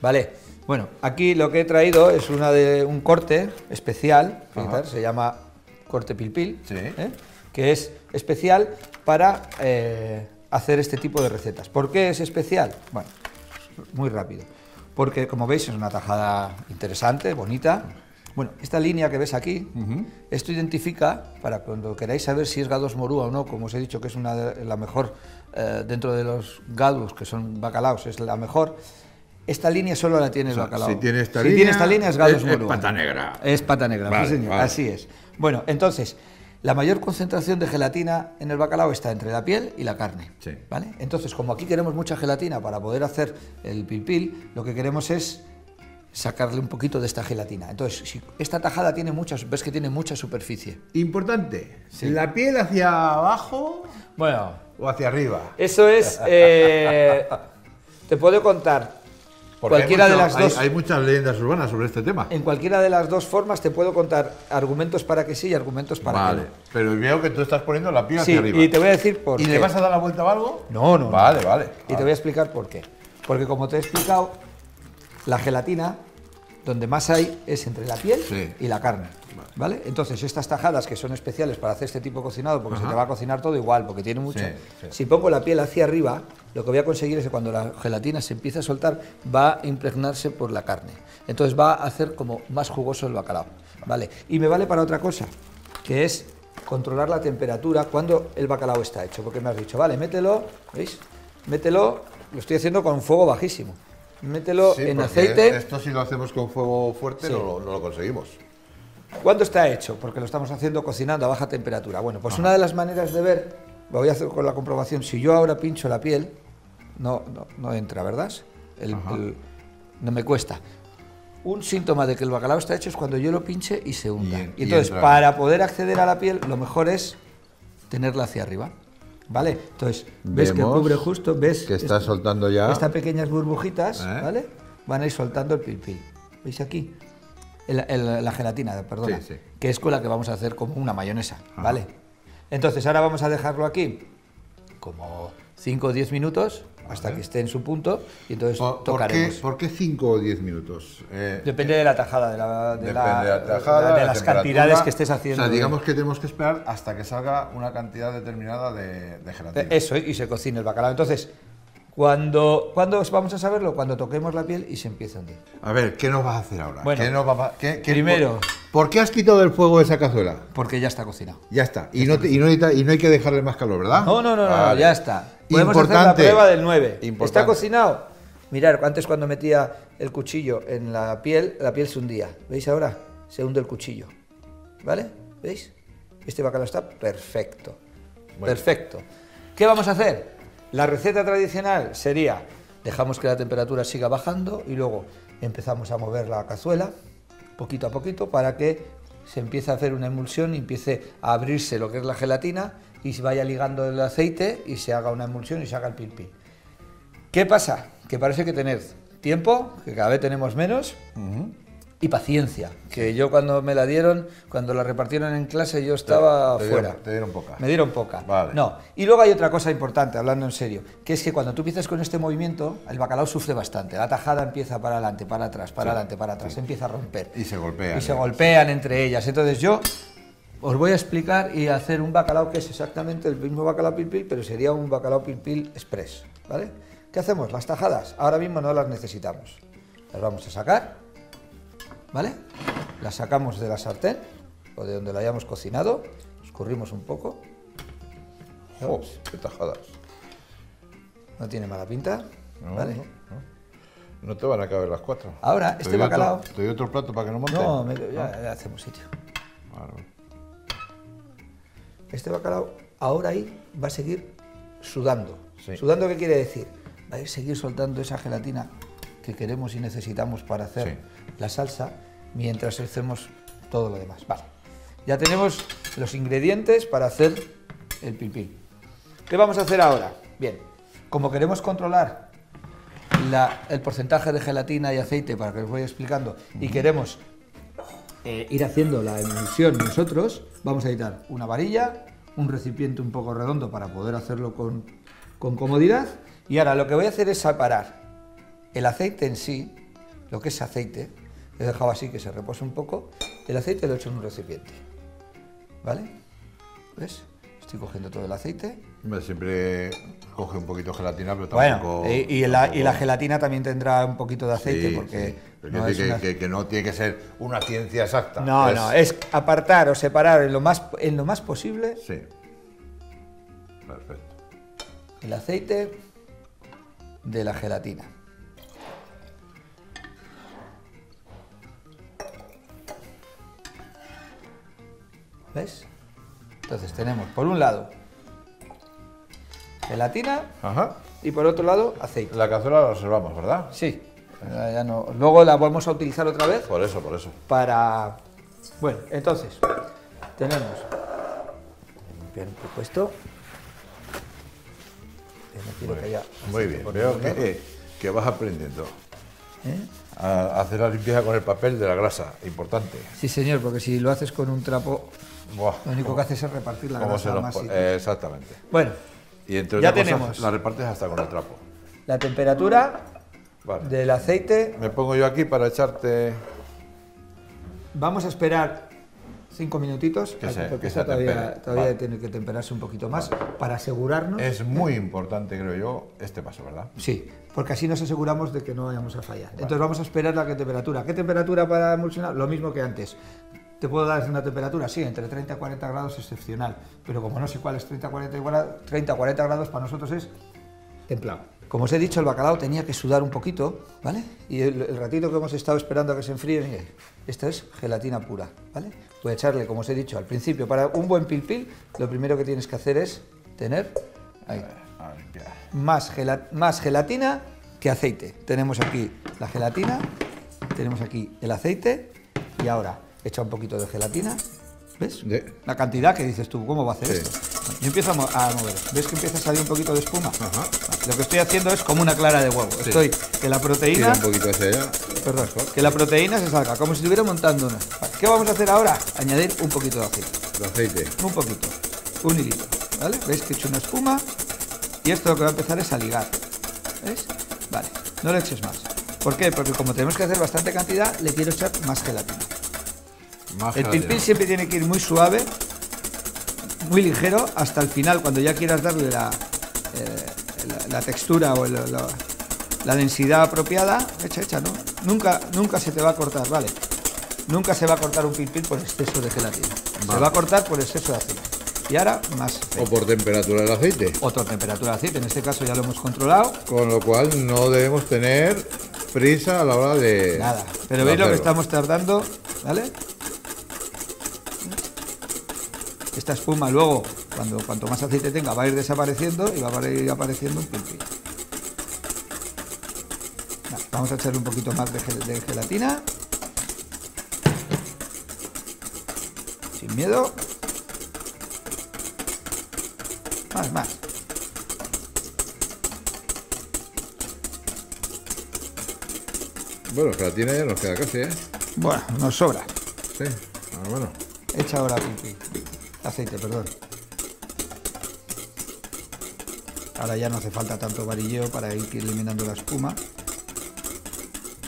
¿vale? Bueno, aquí lo que he traído es un corte especial, se llama corte pilpil, que es especial para hacer este tipo de recetas. ¿Por qué es especial? Bueno, muy rápido, porque como veis es una tajada interesante, bonita. Bueno, esta línea que ves aquí, esto identifica, para cuando queráis saber si es Gadus morhua o no, como os he dicho que es la mejor, dentro de los gadus, que son bacalaos, es la mejor. Esta línea solo la tiene el bacalao. Si tiene esta, línea es Gadus morhua. Es pata negra. Es pata negra, vale, sí señor, vale. Así es. Bueno, entonces, la mayor concentración de gelatina en el bacalao está entre la piel y la carne. Sí. ¿Vale? Entonces, como aquí queremos mucha gelatina para poder hacer el pilpil, lo que queremos es sacarle un poquito de esta gelatina. Entonces, si esta tajada tiene muchas, ves que tiene mucha superficie. Importante, ¿la piel hacia abajo o hacia arriba? Eso es, te puedo contar, hay muchas leyendas urbanas sobre este tema. En cualquiera de las dos formas te puedo contar argumentos para que sí y argumentos para que no. Pero veo que tú estás poniendo la piel hacia arriba. Y te voy a decir por qué. ¿Y le vas a dar la vuelta o algo? No, no. Vale, vale. Y te voy a explicar por qué. Porque como te he explicado, la gelatina, donde más hay, es entre la piel y la carne. ¿Vale? Entonces, estas tajadas que son especiales para hacer este tipo de cocinado, porque se te va a cocinar todo igual, porque tiene mucho. Si pongo la piel hacia arriba, lo que voy a conseguir es que cuando la gelatina se empieza a soltar, va a impregnarse por la carne. Entonces va a hacer como más jugoso el bacalao. ¿Vale? Y me vale para otra cosa, que es controlar la temperatura cuando el bacalao está hecho. Porque me has dicho, vale, mételo, ¿veis? Mételo, lo estoy haciendo con fuego bajísimo. Mételo en aceite. Esto si lo hacemos con fuego fuerte no lo conseguimos. ¿Cuándo está hecho? Porque lo estamos haciendo cocinando a baja temperatura. Bueno, pues una de las maneras de ver, lo voy a hacer con la comprobación, si yo ahora pincho la piel, no entra, ¿verdad? No me cuesta. Un síntoma de que el bacalao está hecho es cuando yo lo pinche y se hunda. Y entonces, para poder acceder a la piel, lo mejor es tenerla hacia arriba. ¿Vale? Entonces, ves que cubre justo, ves que está soltando ya. Estas pequeñas burbujitas, ¿vale? Van a ir soltando el pilpil. ¿Veis aquí? La gelatina, perdona, que es con la que vamos a hacer como una mayonesa, ¿vale? Entonces, ahora vamos a dejarlo aquí como 5 o 10 minutos hasta que esté en su punto y entonces tocaremos. ¿Por qué 5 o 10 minutos? Depende de la tajada, de las cantidades que estés haciendo. O sea, digamos que tenemos que esperar hasta que salga una cantidad determinada de gelatina. Eso, y se cocina el bacalao. Entonces, ¿cuándo vamos a saberlo? Cuando toquemos la piel y se empieza a hundir. A ver, ¿qué nos vas a hacer ahora? Bueno, primero... ¿Por qué has quitado el fuego de esa cazuela? Porque ya está cocinado. Ya está. Y no hay que dejarle más calor, ¿verdad? No, ya está. Podemos hacer la prueba del 9. Está cocinado. Mirad, antes cuando metía el cuchillo en la piel se hundía. ¿Veis ahora? Se hunde el cuchillo. ¿Vale? ¿Veis? Este bacalao está perfecto. Bueno. Perfecto. ¿Qué vamos a hacer? La receta tradicional sería, dejamos que la temperatura siga bajando y luego empezamos a mover la cazuela, poquito a poquito, para que se empiece a hacer una emulsión y empiece a abrirse lo que es la gelatina y se vaya ligando el aceite y se haga una emulsión y se haga el pilpil. ¿Qué pasa? Que parece que tener tiempo, que cada vez tenemos menos, y paciencia, que yo cuando la repartieron en clase yo estaba fuera. Te dieron poca. Me dieron poca. Vale. No. Y luego hay otra cosa importante, hablando en serio, que es que cuando tú empiezas con este movimiento, el bacalao sufre bastante. La tajada empieza para adelante, para atrás, para adelante, para atrás, empieza a romper. Y se golpean. Entre ellas. Entonces yo os voy a explicar y hacer un bacalao que es exactamente el mismo bacalao pilpil, pero sería un bacalao pilpil express, ¿vale? ¿Qué hacemos? Las tajadas ahora mismo no las necesitamos. Las vamos a sacar. ¿Vale? La sacamos de la sartén o de donde la hayamos cocinado, escurrimos un poco. ¡Oh, qué tajadas! No tiene mala pinta, ¿vale? No te van a caber las 4. Ahora, este bacalao... ¿Te doy otro plato para que no monte? No, ya hacemos sitio. Vale. Este bacalao ahora ahí va a seguir sudando. Sí. ¿Sudando qué quiere decir? Va a seguir soltando esa gelatina que queremos y necesitamos para hacer la salsa, mientras hacemos todo lo demás. Vale, ya tenemos los ingredientes para hacer el pilpil. ¿Qué vamos a hacer ahora? Bien, como queremos controlar el porcentaje de gelatina y aceite, para que os voy explicando, y queremos ir haciendo la emulsión nosotros, vamos a necesitar una varilla, un recipiente un poco redondo para poder hacerlo con comodidad, y ahora lo que voy a hacer es separar el aceite en sí, lo que es aceite, lo he dejado así que se repose un poco, el aceite lo he hecho en un recipiente, ¿vale? ¿Ves? Estoy cogiendo todo el aceite. Siempre coge un poquito de gelatina, pero tampoco... Bueno, y la gelatina también tendrá un poquito de aceite, sí, porque... Sí. No es que no tiene que ser una ciencia exacta. No, pues... no, es apartar o separar en lo más posible. Sí. Perfecto. El aceite de la gelatina. ¿Ves? Entonces tenemos por un lado gelatina. Ajá. Y por otro lado aceite. La cazuela la reservamos, ¿verdad? Sí. Ya no. Luego la volvemos a utilizar otra vez. Por eso. Para... Bueno, entonces, tenemos... Limpiar un poco esto. Muy bien. Veo que vas aprendiendo. A hacer la limpieza con el papel de la grasa. Importante. Sí, señor, porque si lo haces con un trapo, buah, lo único que haces es repartir la grasa más. Exactamente. Bueno, y entre otras cosas, tenemos. La repartes hasta con el trapo. La temperatura... Vale. Del aceite... Me pongo yo aquí para echarte... Vamos a esperar 5 minutitos, todavía tiene que temperarse un poquito más, vale, para asegurarnos... Es muy importante, creo yo, este paso, ¿verdad? Sí, porque así nos aseguramos de que no vayamos a fallar. Vale. Entonces vamos a esperar la temperatura. ¿Qué temperatura para emulsionar? Lo mismo que antes. ¿Te puedo dar una temperatura? Sí, entre 30 y 40 grados excepcional, pero como no sé cuál es 30 o 40 grados, para nosotros es templado. Como os he dicho, el bacalao tenía que sudar un poquito, ¿vale? Y el ratito que hemos estado esperando a que se enfríe, mire, esta es gelatina pura, ¿vale? Voy a echarle, como os he dicho, al principio, para un buen pilpil, lo primero que tienes que hacer es tener ahí, más gelatina que aceite. Tenemos aquí la gelatina, tenemos aquí el aceite y ahora echa un poquito de gelatina, ¿ves? La cantidad que dices tú, ¿cómo va a hacer esto? Yo empiezo a mover. ¿Ves que empieza a salir un poquito de espuma? Ajá. Lo que estoy haciendo es como una clara de huevo. Sí. Estoy que la proteína... Tira un poquito hacia allá. Perdón, que la proteína se salga, como si estuviera montando una. ¿Qué vamos a hacer ahora? Añadir un poquito de aceite. ¿De aceite? Un poquito. Un hilito, ¿vale? ¿Ves que he hecho una espuma? Y esto lo que va a empezar es a ligar. ¿Ves? Vale. No le eches más. ¿Por qué? Porque como tenemos que hacer bastante cantidad, le quiero echar más gelatina. Más gelatina. El pilpil siempre tiene que ir muy suave, muy ligero, hasta el final, cuando ya quieras darle la textura o la densidad apropiada, echa, ¿no? Nunca se te va a cortar, ¿vale? Nunca se va a cortar un pilpil por exceso de gelatina. Vale. Se va a cortar por exceso de aceite. Y ahora más aceite. O por temperatura del aceite. O por temperatura del aceite, en este caso ya lo hemos controlado. Con lo cual no debemos tener prisa a la hora de... Nada, pero veis lo que estamos tardando, ¿vale? Esta espuma luego, cuanto más aceite tenga, va a ir desapareciendo y va a ir apareciendo un pilpil. Vamos a echarle un poquito más de gelatina. Sin miedo. Más. Bueno, gelatina ya nos queda casi, ¿eh? Bueno, nos sobra. Sí, bueno. Echa ahora pilpil. Aceite, perdón. Ahora ya no hace falta tanto varilleo para ir eliminando la espuma.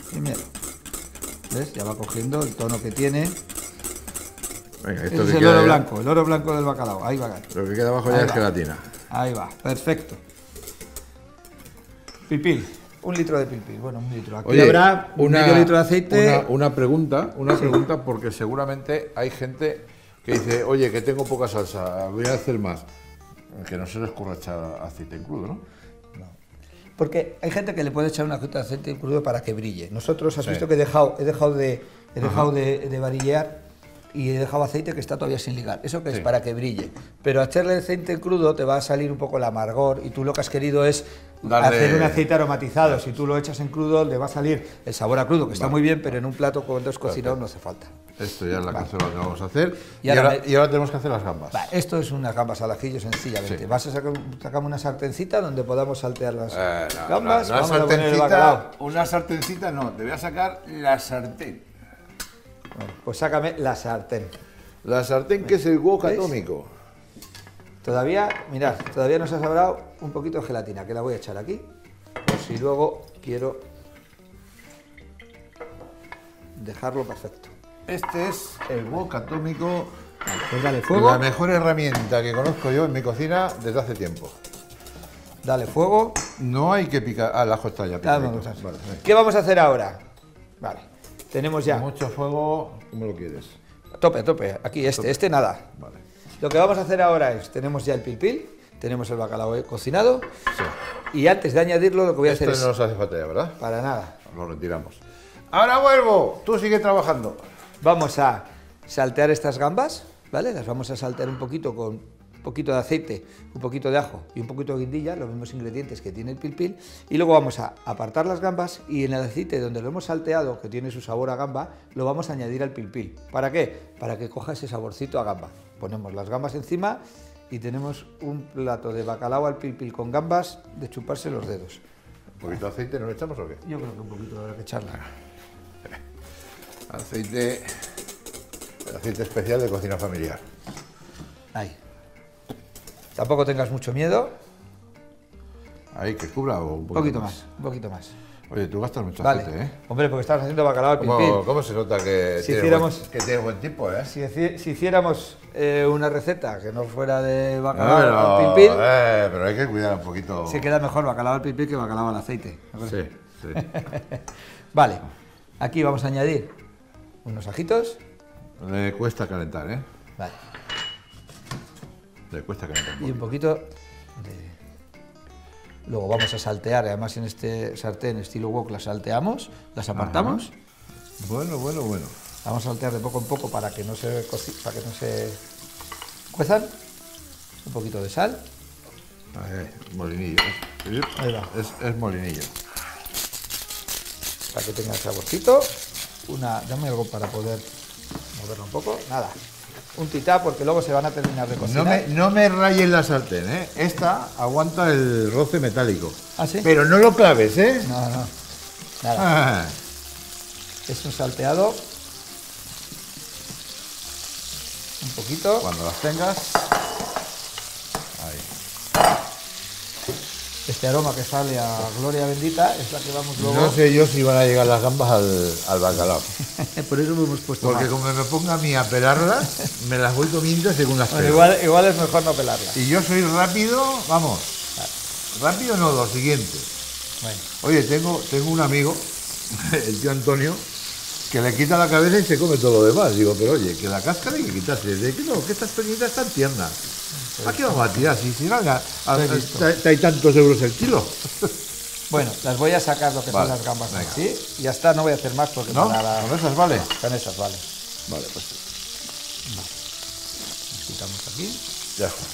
Sin miedo. ¿Ves? Ya va cogiendo el tono que tiene. Venga, esto es el oro blanco, el oro blanco del bacalao. Ahí va. Lo que queda abajo ya es gelatina. Ahí va, perfecto. Pilpil. 1 litro de pilpil, bueno, 1 litro. Aquí habrá 1 litro de aceite. Una pregunta, porque seguramente hay gente que dice, oye, que tengo poca salsa, voy a hacer más. Que no se les ocurra echar aceite en crudo, ¿no? No. Porque hay gente que le puede echar una gota de aceite en crudo para que brille. Nosotros, has visto que he dejado de varillear y he dejado aceite que está todavía sin ligar. Eso que es para que brille. Pero echarle aceite en crudo te va a salir un poco el amargor y tú lo que has querido es hacer un aceite aromatizado. Si tú lo echas en crudo le va a salir el sabor a crudo, que está muy bien, pero en un plato cuando es cocinado no hace falta. Esto ya es la cazuela que vamos a hacer. Y ahora tenemos que hacer las gambas. Vale, esto es unas gambas al ajillo sencillamente. Sí. Vas a sacar una sartencita donde podamos saltear las gambas. Una sartencita no, te voy a sacar la sartén. Bueno, pues sácame la sartén. La sartén, que es el wok atómico. Todavía, mirad, todavía nos ha sobrado un poquito de gelatina, que la voy a echar aquí, por si luego quiero dejarlo perfecto. Este es el wok atómico, pues dale fuego. La mejor herramienta que conozco yo en mi cocina desde hace tiempo. Dale fuego. No hay que picar. Ah, el ajo está ya picado. Vale. ¿Qué vamos a hacer ahora? Vale, tenemos ya. Mucho fuego, ¿cómo lo quieres? Tope, tope. Aquí, este, tope. Este nada. Vale. Lo que vamos a hacer ahora es, tenemos ya el pilpil, tenemos el bacalao cocinado. Sí. Y antes de añadirlo, lo que voy a hacer es... Esto no nos hace falta ya, ¿verdad? Para nada. Lo retiramos. Ahora vuelvo. Tú sigue trabajando. Vamos a saltear estas gambas, ¿vale? Las vamos a saltear un poquito con un poquito de aceite, un poquito de ajo y un poquito de guindilla, los mismos ingredientes que tiene el pilpil, y luego vamos a apartar las gambas y en el aceite donde lo hemos salteado, que tiene su sabor a gamba, lo vamos a añadir al pilpil. ¿Para qué? Para que coja ese saborcito a gamba. Ponemos las gambas encima y tenemos un plato de bacalao al pilpil con gambas de chuparse los dedos. ¿Un poquito de aceite no lo echamos o qué? Yo creo que un poquito habrá que echarla. Aceite, aceite especial de cocina familiar. Ahí. Tampoco tengas mucho miedo. Ahí, que cubra o un poquito más. Un poquito más. Oye, tú gastas mucho aceite, ¿eh? Hombre, porque estabas haciendo bacalao al pilpil. ¿Cómo se nota que tienes buen tiempo, eh? Si hiciéramos una receta que no fuera de bacalao al pilpil... pero hay que cuidar un poquito... Se queda mejor bacalao al pilpil que bacalao al aceite. Sí, sí. Vale, aquí vamos a añadir... unos ajitos. Le cuesta calentar, ¿eh? Vale. Le cuesta calentar. Y un poquito de... Luego vamos a saltear, además en este sartén estilo wok las salteamos, las apartamos. Ajá. Bueno, bueno, bueno. Vamos a saltear de poco en poco para que no se cuezan. Un poquito de sal. Molinillo. Ahí va. Es molinillo. Para que tenga saborcito. Dame algo para poder moverlo un poco. Nada, un titá porque luego se van a terminar de cocinar. No me rayes la sartén, ¿eh? Esta aguanta el roce metálico. ¿Ah, sí? Pero no lo claves, ¿eh? No, no, nada. Ah. Es un salteado. Un poquito. Cuando las tengas. Ahí. Este aroma que sale a gloria bendita es la que vamos luego... No sé yo si van a llegar las gambas al bacalao. Por eso me hemos puesto porque más. Como me ponga a mí a pelarlas, me las voy comiendo según las pelo. Igual es mejor no pelarlas. Y yo soy rápido, vamos. Rápido no, lo siguiente. Bueno. Oye, tengo un amigo, el tío Antonio, que le quita la cabeza y se come todo lo demás. Digo, pero oye, que la cáscara hay que quitarse. De que no, que estas pequeñitas están tiernas. Aquí vamos a tirar, si valga, hay tantos euros el kilo. Bueno, las voy a sacar lo que vale, son las gambas. ¿Sí? Ya está, no voy a hacer más porque no. Con esas vale. No, con esas vale. Vale, pues. Vale. Las quitamos aquí. Ya está.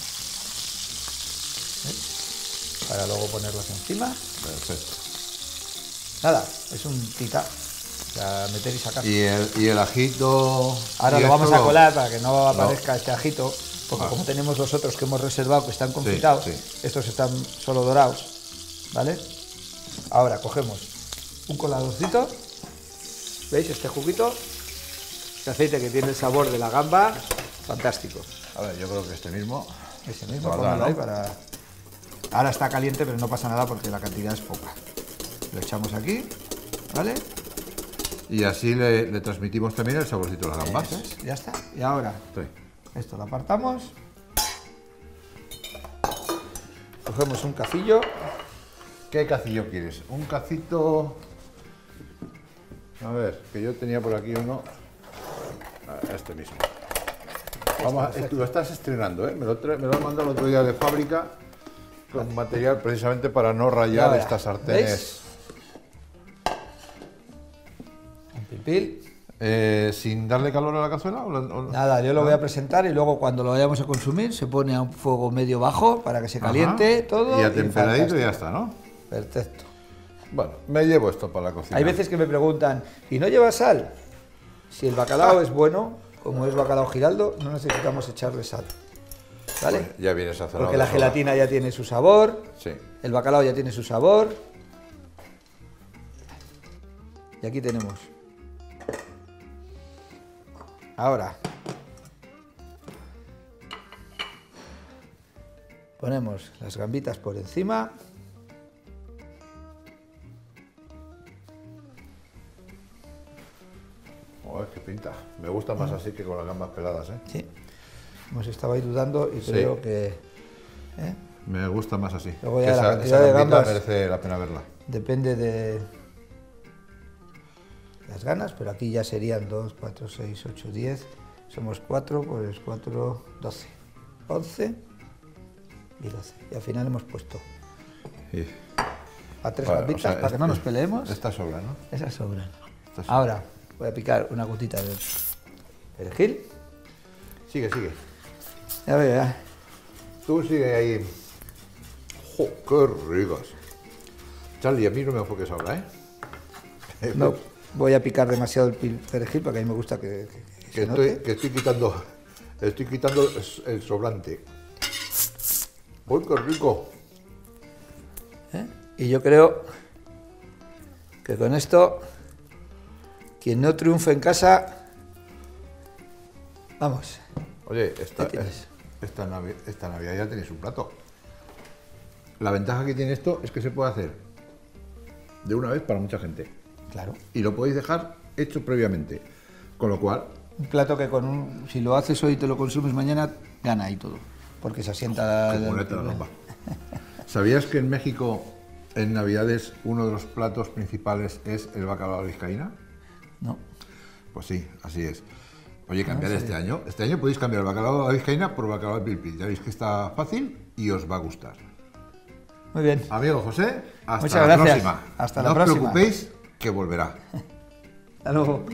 ¿Eh? Para luego ponerlas encima. Perfecto. Nada, es un titá. O sea, meter y sacar. Y el ajito. Ahora lo vamos a colar para que no aparezca este ajito. Porque como tenemos los otros que hemos reservado, que están confitados, sí, sí, estos están solo dorados, ¿vale? Ahora cogemos un coladorcito, ¿veis? Este juguito, este aceite que tiene el sabor de la gamba, fantástico. A ver, yo creo que este mismo, ponlo ahí para... Ahora está caliente, pero no pasa nada porque la cantidad es poca. Lo echamos aquí, ¿vale? Y así le transmitimos también el saborcito de las gambas. Eso es, ya está. Y ahora... Sí. Esto lo apartamos, cogemos un cacillo. ¿Qué cacillo quieres? Un cacito... A ver, que yo tenía por aquí uno... Este mismo. Vamos, lo estás estrenando, ¿eh? Me lo han mandado el otro día de fábrica con material precisamente para no rayar ahora, estas sartenes. ¿Veis? Un pilpil. ¿Sin darle calor a la cazuela? Nada, yo lo voy a presentar y luego cuando lo vayamos a consumir se pone a un fuego medio bajo para que se caliente. Ajá. Todo. Y a temperadito ya está, ¿no? Perfecto. Bueno, me llevo esto para la cocina. Hay veces que me preguntan, ¿y no lleva sal? Si el bacalao es bueno, como es bacalao Giraldo, no necesitamos echarle sal. ¿Vale? Bueno, ya viene sazonado. Porque la gelatina ya tiene su sabor, sí, el bacalao ya tiene su sabor. Y aquí tenemos... Ahora ponemos las gambitas por encima. pinta. Me gusta más así que con las gambas peladas, ¿eh? Sí. Pues estaba ahí dudando y creo que... ¿eh? Me gusta más así. Luego ya la cantidad de gambas merece la pena verla. Depende de las ganas, pero aquí ya serían 2, 4, 6, 8, 10. Somos 4, pues 4, 12. 11 y 12. Y al final hemos puesto... Sí. A 3 gambitas, o sea, para que no nos peleemos. Estas sobran, ¿no? Esas sobran. Ahora voy a picar una gotita de perejil. Sigue, sigue. Ya veo, ya. Tú sigue ahí. ¡Jo, qué ricas! Charlie, a mí no me enfoques ahora, ¿eh? No, voy a picar demasiado el perejil porque a mí me gusta que estoy quitando el sobrante. ¡Uy, qué rico! ¿Eh? Y yo creo que con esto, quien no triunfe en casa, vamos. Oye, esta Navidad ya tenéis un plato. La ventaja que tiene esto es que se puede hacer de una vez para mucha gente. Claro. Y lo podéis dejar hecho previamente, con lo cual... Un plato que con un, si lo haces hoy y te lo consumes mañana, gana y todo, porque se asienta... Como letra de bomba. ¿Sabías que en México, en Navidades, uno de los platos principales es el bacalao a la vizcaína? No. Pues sí, así es. Oye, cambiar este año. Este año podéis cambiar el bacalao a la vizcaína por bacalao al pilpil. Ya veis que está fácil y os va a gustar. Muy bien. Amigo José, hasta muchas gracias. Próxima. Hasta la próxima. No os preocupéis, que volverá. Hasta luego.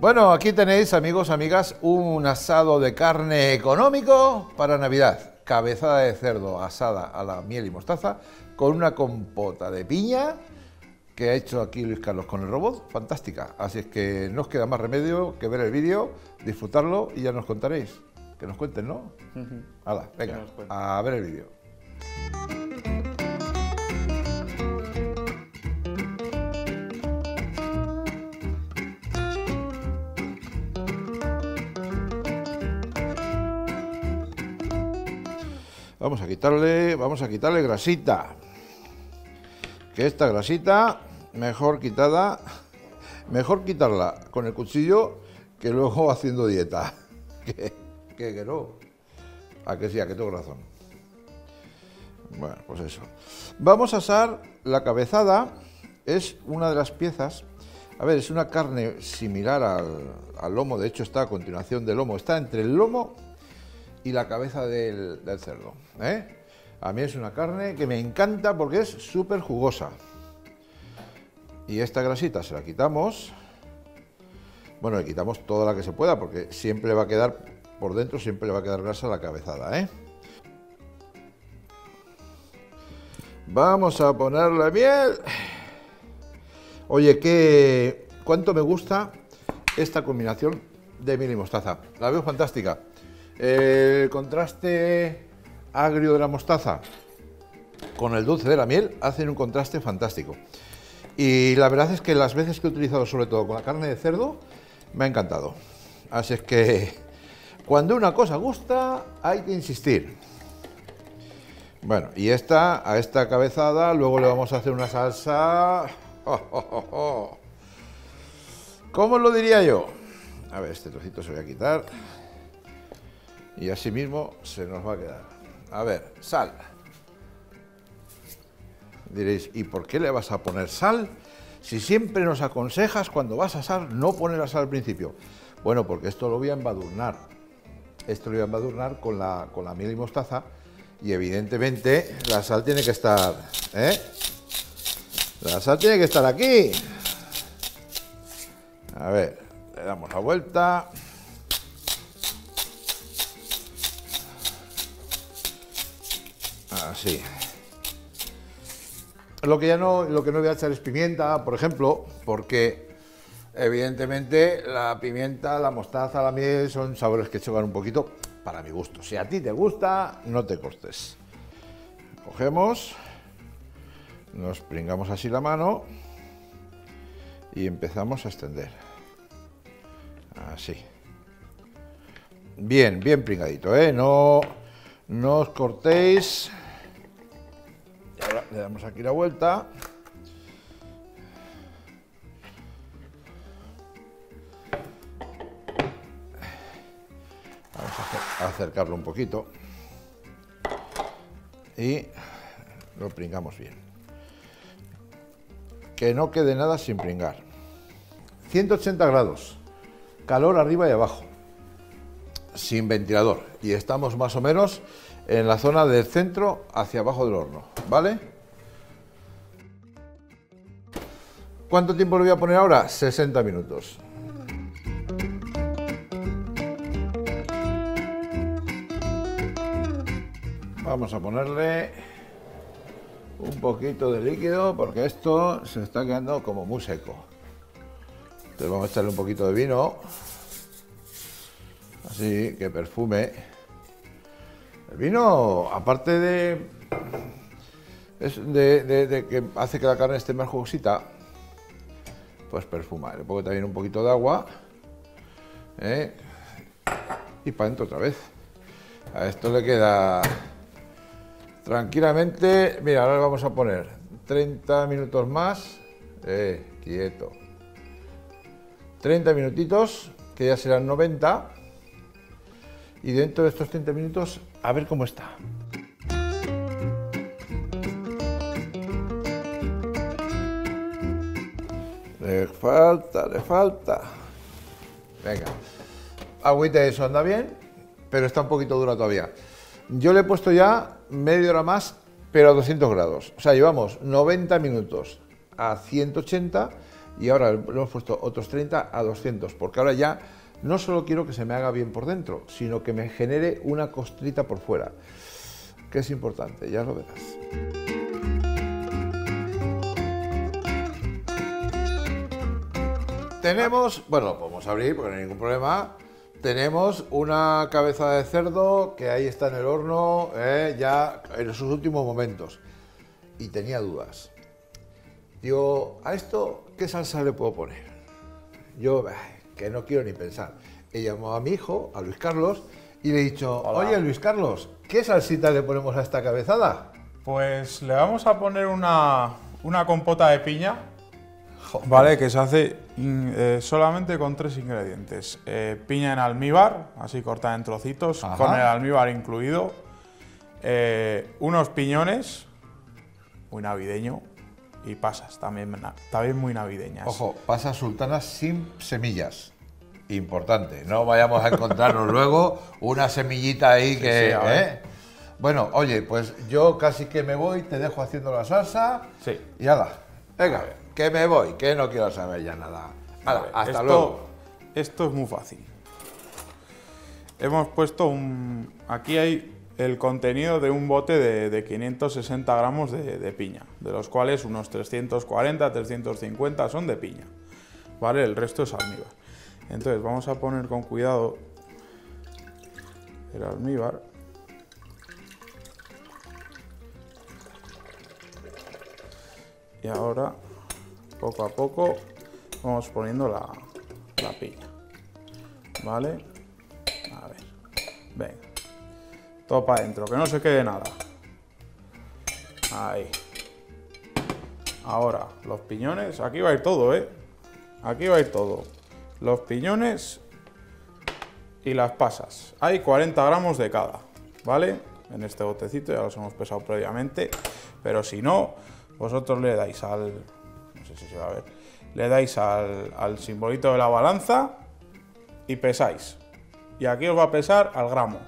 Bueno, aquí tenéis, amigos, amigas, un asado de carne económico para Navidad. Cabezada de cerdo asada a la miel y mostaza con una compota de piña que ha hecho aquí Luis Carlos con el robot. Fantástica. Así es que no os queda más remedio que ver el vídeo, disfrutarlo y ya nos contaréis. Que nos cuenten, ¿no? Hala, venga, a ver el vídeo. Vamos a quitarle grasita. Que esta grasita, mejor quitarla con el cuchillo que luego haciendo dieta. Que no. A que sí, a que tengo razón. Bueno, pues eso. Vamos a asar la cabezada. Es una de las piezas. A ver, es una carne similar al lomo. De hecho, está a continuación del lomo. Está entre el lomo y la cabeza del cerdo, ¿eh? A mí es una carne que me encanta porque es súper jugosa. Y esta grasita se la quitamos. Bueno, le quitamos toda la que se pueda porque siempre va a quedar por dentro, siempre le va a quedar grasa a la cabezada, ¿eh? Vamos a ponerle miel. Oye, cuánto me gusta esta combinación de miel y mostaza. La veo fantástica. El contraste agrio de la mostaza con el dulce de la miel hacen un contraste fantástico. Y la verdad es que las veces que he utilizado, sobre todo con la carne de cerdo, me ha encantado. Así es que cuando una cosa gusta, hay que insistir. Bueno, y a esta cabezada luego le vamos a hacer una salsa... Oh, oh, oh, oh. ¿Cómo lo diría yo? A ver, este trocito se lo voy a quitar. Y así mismo se nos va a quedar. A ver, sal. Diréis, ¿y por qué le vas a poner sal? Si siempre nos aconsejas cuando vas a asar no poner la sal al principio. Bueno, porque esto lo voy a embadurnar. Esto lo voy a embadurnar con la miel y mostaza. Y evidentemente la sal tiene que estar... ¿eh? La sal tiene que estar aquí. A ver, le damos la vuelta. Así. Lo que no voy a echar es pimienta, por ejemplo, porque evidentemente la pimienta, la mostaza, la miel son sabores que chocan un poquito para mi gusto. Si a ti te gusta, no te cortes. Cogemos, nos pringamos así la mano y empezamos a extender. Así. Bien, bien pringadito, ¿eh? No os cortéis. Ahora le damos aquí la vuelta. Vamos a acercarlo un poquito y lo pringamos bien. Que no quede nada sin pringar. 180 grados, calor arriba y abajo, sin ventilador, y estamos más o menos en la zona del centro hacia abajo del horno, ¿vale? ¿Cuánto tiempo le voy a poner ahora? 60 minutos. Vamos a ponerle un poquito de líquido porque esto se está quedando como muy seco. Entonces vamos a echarle un poquito de vino, así que perfume. El vino, aparte de que hace que la carne esté más jugosita, pues perfuma. Le pongo también un poquito de agua, y para dentro otra vez. A esto le queda tranquilamente. Mira, ahora le vamos a poner 30 minutos más. Quieto. 30 minutitos, que ya serán 90. Y dentro de estos 30 minutos, a ver cómo está. Le falta. Venga. Agüita y eso anda bien, pero está un poquito dura todavía. Yo le he puesto ya media hora más, pero a 200 grados. O sea, llevamos 90 minutos a 180 y ahora le hemos puesto otros 30 a 200, porque ahora ya no solo quiero que se me haga bien por dentro, sino que me genere una costrita por fuera, que es importante, ya lo verás. Tenemos, bueno, lo podemos abrir porque no hay ningún problema. Tenemos una cabeza de cerdo que ahí está en el horno, ya en sus últimos momentos. Y tenía dudas. Digo, ¿a esto qué salsa le puedo poner? Yo, que no quiero ni pensar. He llamado a mi hijo, a Luis Carlos, y le he dicho, hola. Oye, Luis Carlos, ¿qué salsita le ponemos a esta cabezada? Pues le vamos a poner una compota de piña, ¿vale? Que se hace solamente con 3 ingredientes. Piña en almíbar, así cortada en trocitos, ajá, con el almíbar incluido. Unos piñones, muy navideño. Y pasas, también muy navideñas. Ojo, pasas sultanas sin semillas. Importante, no vayamos a encontrarnos luego una semillita ahí que... Sí, Bueno, oye, pues yo casi que me voy, te dejo haciendo la salsa. Sí. Y ala, venga, que me voy, que no quiero saber ya nada. Ala, hasta luego. Esto es muy fácil. Hemos puesto un... Aquí hay el contenido de un bote de 560 gramos de piña, de los cuales unos 340, 350 son de piña, ¿vale? El resto es almíbar. Entonces vamos a poner con cuidado el almíbar. Y ahora, poco a poco, vamos poniendo la piña, ¿vale? A ver, venga. Todo para adentro, que no se quede nada. Ahí. Ahora, los piñones. Aquí va a ir todo, ¿eh? Aquí va a ir todo. Los piñones y las pasas. Hay 40 gramos de cada, ¿vale? En este botecito, ya los hemos pesado previamente. Pero si no, vosotros le dais al... No sé si se va a ver. Le dais al simbolito de la balanza y pesáis. Y aquí os va a pesar al gramo.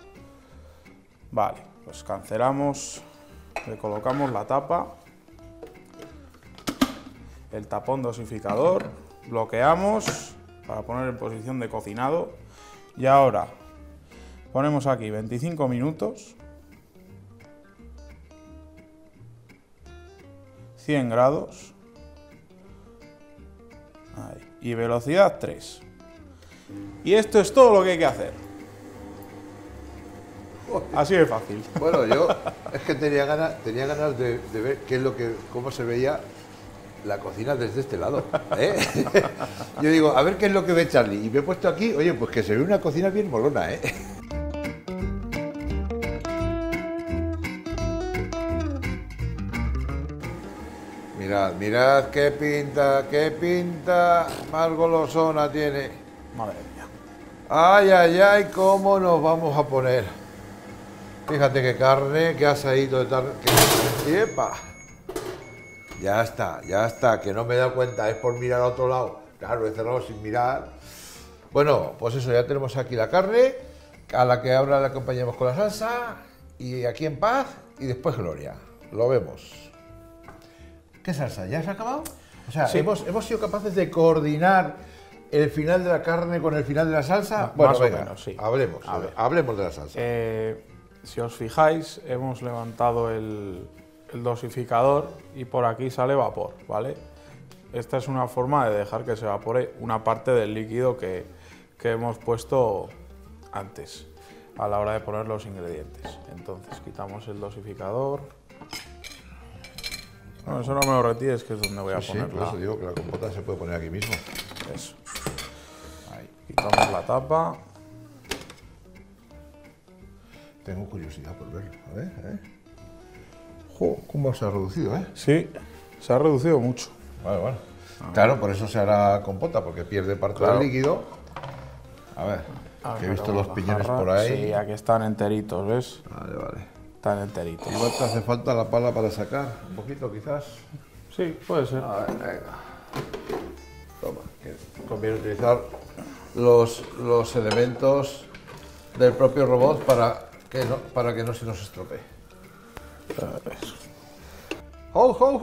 Vale, pues cancelamos, le colocamos la tapa, el tapón dosificador, bloqueamos para poner en posición de cocinado y ahora ponemos aquí 25 minutos, 100 grados ahí, y velocidad 3. Y esto es todo lo que hay que hacer. Así de fácil. Bueno, yo es que tenía ganas de ver qué es lo que, cómo se veía la cocina desde este lado, ¿eh? Yo digo, a ver qué es lo que ve Charlie. Y me he puesto aquí, oye, pues que se ve una cocina bien molona, ¿eh? Mirad, mirad qué pinta más golosona tiene. Madre mía. Ay, ay, ay, cómo nos vamos a poner. Fíjate qué carne, qué asadito de carne. ¡Epa! Ya está, que no me he dado cuenta, es por mirar a otro lado. Claro, he cerrado sin mirar. Bueno, pues eso, ya tenemos aquí la carne, a la que ahora la acompañamos con la salsa, y aquí en paz, y después gloria. Lo vemos. ¿Qué salsa? ¿Ya se ha acabado? O sea, sí. hemos sido capaces de coordinar el final de la carne con el final de la salsa. No, bueno, más venga, o menos, sí. Hablemos de la salsa. Si os fijáis, hemos levantado el dosificador y por aquí sale vapor, ¿vale? Esta es una forma de dejar que se evapore una parte del líquido que hemos puesto antes a la hora de poner los ingredientes. Entonces quitamos el dosificador. Bueno, eso no me lo retires, que es donde voy a poner. Sí, por eso digo que la compota se puede poner aquí mismo. Eso. Ahí. Quitamos la tapa. Tengo curiosidad por verlo. A ver, jo, ¿cómo se ha reducido, eh? Sí, se ha reducido mucho. Vale, vale. Claro, por eso se hará compota, porque pierde parte del líquido. A ver, que he visto los piñones por ahí. Sí, aquí están enteritos, ¿ves? Vale, vale. Están enteritos. Igual te hace falta la pala para sacar un poquito, quizás. Sí, puede ser. A ver, venga. Toma, que conviene utilizar los elementos del propio robot para que no se nos estropee. ¡Ho, ho,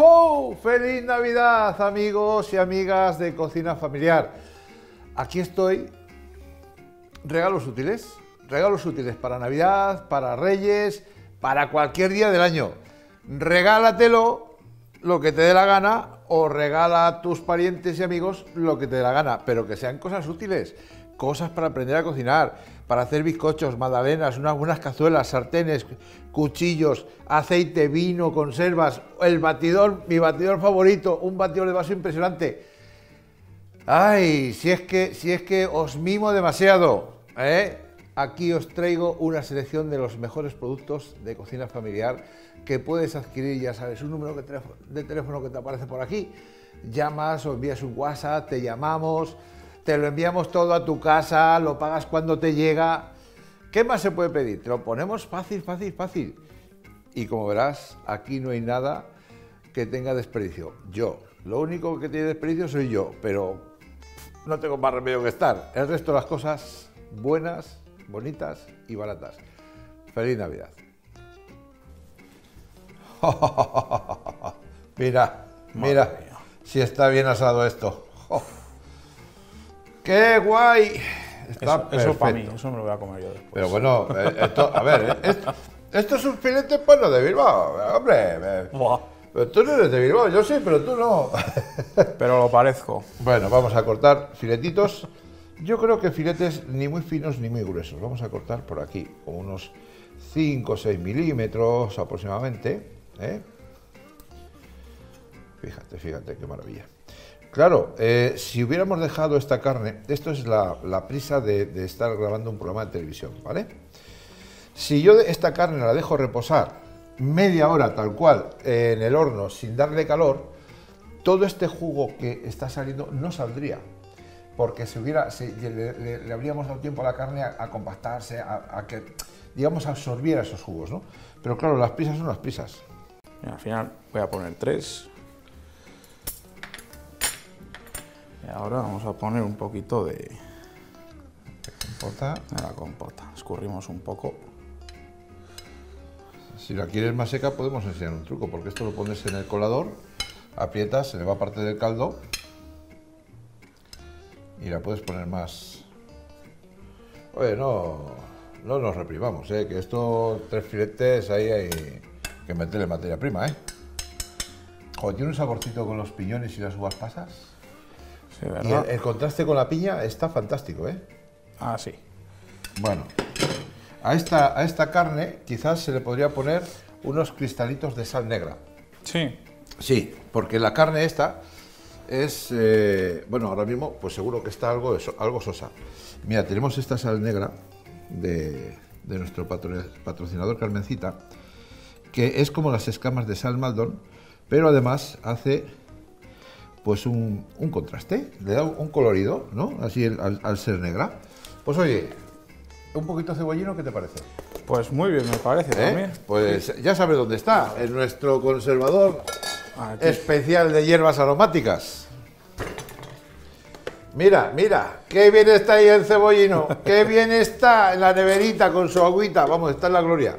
ho! ¡Feliz Navidad, amigos y amigas de Cocina Familiar! Aquí estoy. Regalos útiles para Navidad, para Reyes, para cualquier día del año. Regálatelo lo que te dé la gana o regala a tus parientes y amigos lo que te dé la gana, pero que sean cosas útiles, cosas para aprender a cocinar, para hacer bizcochos, magdalenas, unas buenas cazuelas, sartenes, cuchillos, aceite, vino, conservas, el batidor, mi batidor favorito, un batidor de vaso impresionante. Ay, si es que os mimo demasiado, ¿eh? Aquí os traigo una selección de los mejores productos de Cocina Familiar que puedes adquirir, ya sabes, un número de teléfono que te aparece por aquí. Llamas o envías un WhatsApp, te llamamos. Te lo enviamos todo a tu casa, lo pagas cuando te llega. ¿Qué más se puede pedir? Te lo ponemos fácil, fácil, fácil. Y como verás, aquí no hay nada que tenga desperdicio. Yo, lo único que tiene desperdicio soy yo, pero no tengo más remedio que estar. El resto de las cosas buenas, bonitas y baratas. ¡Feliz Navidad! Mira, mira, si está bien asado esto. ¡Qué guay! Está eso para mí, eso me lo voy a comer yo después. Pero bueno, esto, a ver, esto es un filete bueno de Bilbao, hombre. Pero tú no eres de Bilbao, yo sí, pero tú no. Pero lo parezco. Bueno, vamos a cortar filetitos. Yo creo que filetes ni muy finos ni muy gruesos. Vamos a cortar por aquí, con unos 5 o 6 milímetros aproximadamente, ¿eh? Fíjate, fíjate qué maravilla. Claro, si hubiéramos dejado esta carne, esto es la prisa de estar grabando un programa de televisión, ¿vale? Si yo esta carne la dejo reposar media hora tal cual en el horno sin darle calor, todo este jugo que está saliendo no saldría, porque le habríamos dado tiempo a la carne a compactarse, a que, digamos, absorbiera esos jugos, ¿no? Pero claro, las prisas son las prisas. Mira, al final voy a poner 3. Ahora vamos a poner un poquito de compota. De la compota. Escurrimos un poco. Si la quieres más seca podemos enseñar un truco, porque esto lo pones en el colador, aprietas, se le va parte del caldo y la puedes poner más. Oye, no nos reprimamos, ¿eh? Que estos 3 filetes ahí hay que meterle materia prima, ¿eh? Joder, tiene un saborcito con los piñones y las uvas pasas. Sí, y el contraste con la piña está fantástico, ¿eh? Ah, sí. Bueno, a esta carne quizás se le podría poner unos cristalitos de sal negra. Sí. Sí, porque la carne esta es, bueno, ahora mismo pues seguro que está algo sosa. Mira, tenemos esta sal negra de nuestro patrocinador Carmencita, que es como las escamas de salmaldón, pero además hace pues un contraste, le da un colorido, ¿no? Así al ser negra. Pues oye, un poquito cebollino, ¿qué te parece? Pues muy bien, me parece también. Pues ya sabes dónde está, en nuestro conservador especial de hierbas aromáticas. Mira, mira, qué bien está ahí el cebollino, qué bien está en la neverita con su agüita, vamos, está en la gloria.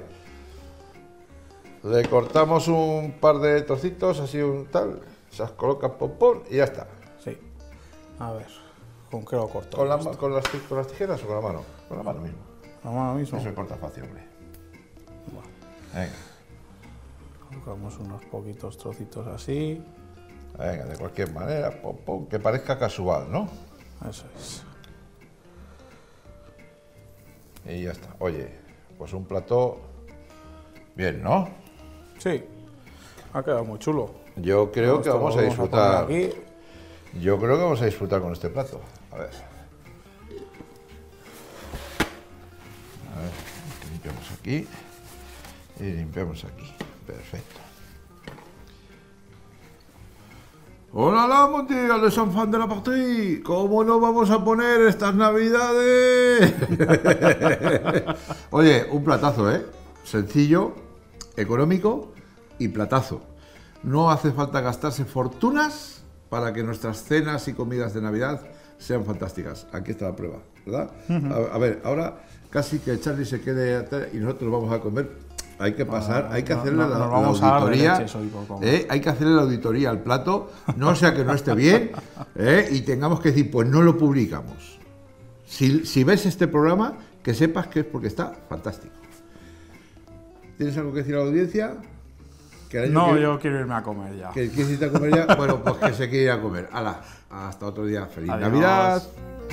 Le cortamos un par de trocitos, así un tal, se las coloca pompón y ya está. Sí, a ver, ¿con qué lo corto? ¿Con las tijeras o con la mano? Con la mano mismo. ¿Con la mano mismo? Eso se corta fácil, hombre. Bueno. Venga. Colocamos unos poquitos trocitos así. Venga, de cualquier manera, pompón, que parezca casual, ¿no? Eso es. Y ya está. Oye, pues un plato bien, ¿no? Sí, ha quedado muy chulo. Yo creo que vamos a disfrutar. Yo creo que vamos a disfrutar con este plato. A ver. A ver, limpiamos aquí y limpiamos aquí. Perfecto. ¡Hola, la montilla de San Juan de la Patria! ¿Cómo nos vamos a poner estas navidades? Oye, un platazo, ¿eh? Sencillo, económico y platazo. No hace falta gastarse fortunas para que nuestras cenas y comidas de Navidad sean fantásticas. Aquí está la prueba, ¿verdad? A ver, ahora casi que Charlie se quede atrás y nosotros vamos a comer. Hay que pasar, hay que hacerle la auditoría. Hay que hacerle la auditoría al plato, no sea que no esté bien, y tengamos que decir, pues no lo publicamos. Si ves este programa, que sepas que es porque está fantástico. ¿Tienes algo que decir a la audiencia? No, yo quiero irme a comer ya. ¿Quieres irte a comer ya? Bueno, pues que se quiere ir a comer. Hala, hasta otro día. ¡Feliz Navidad!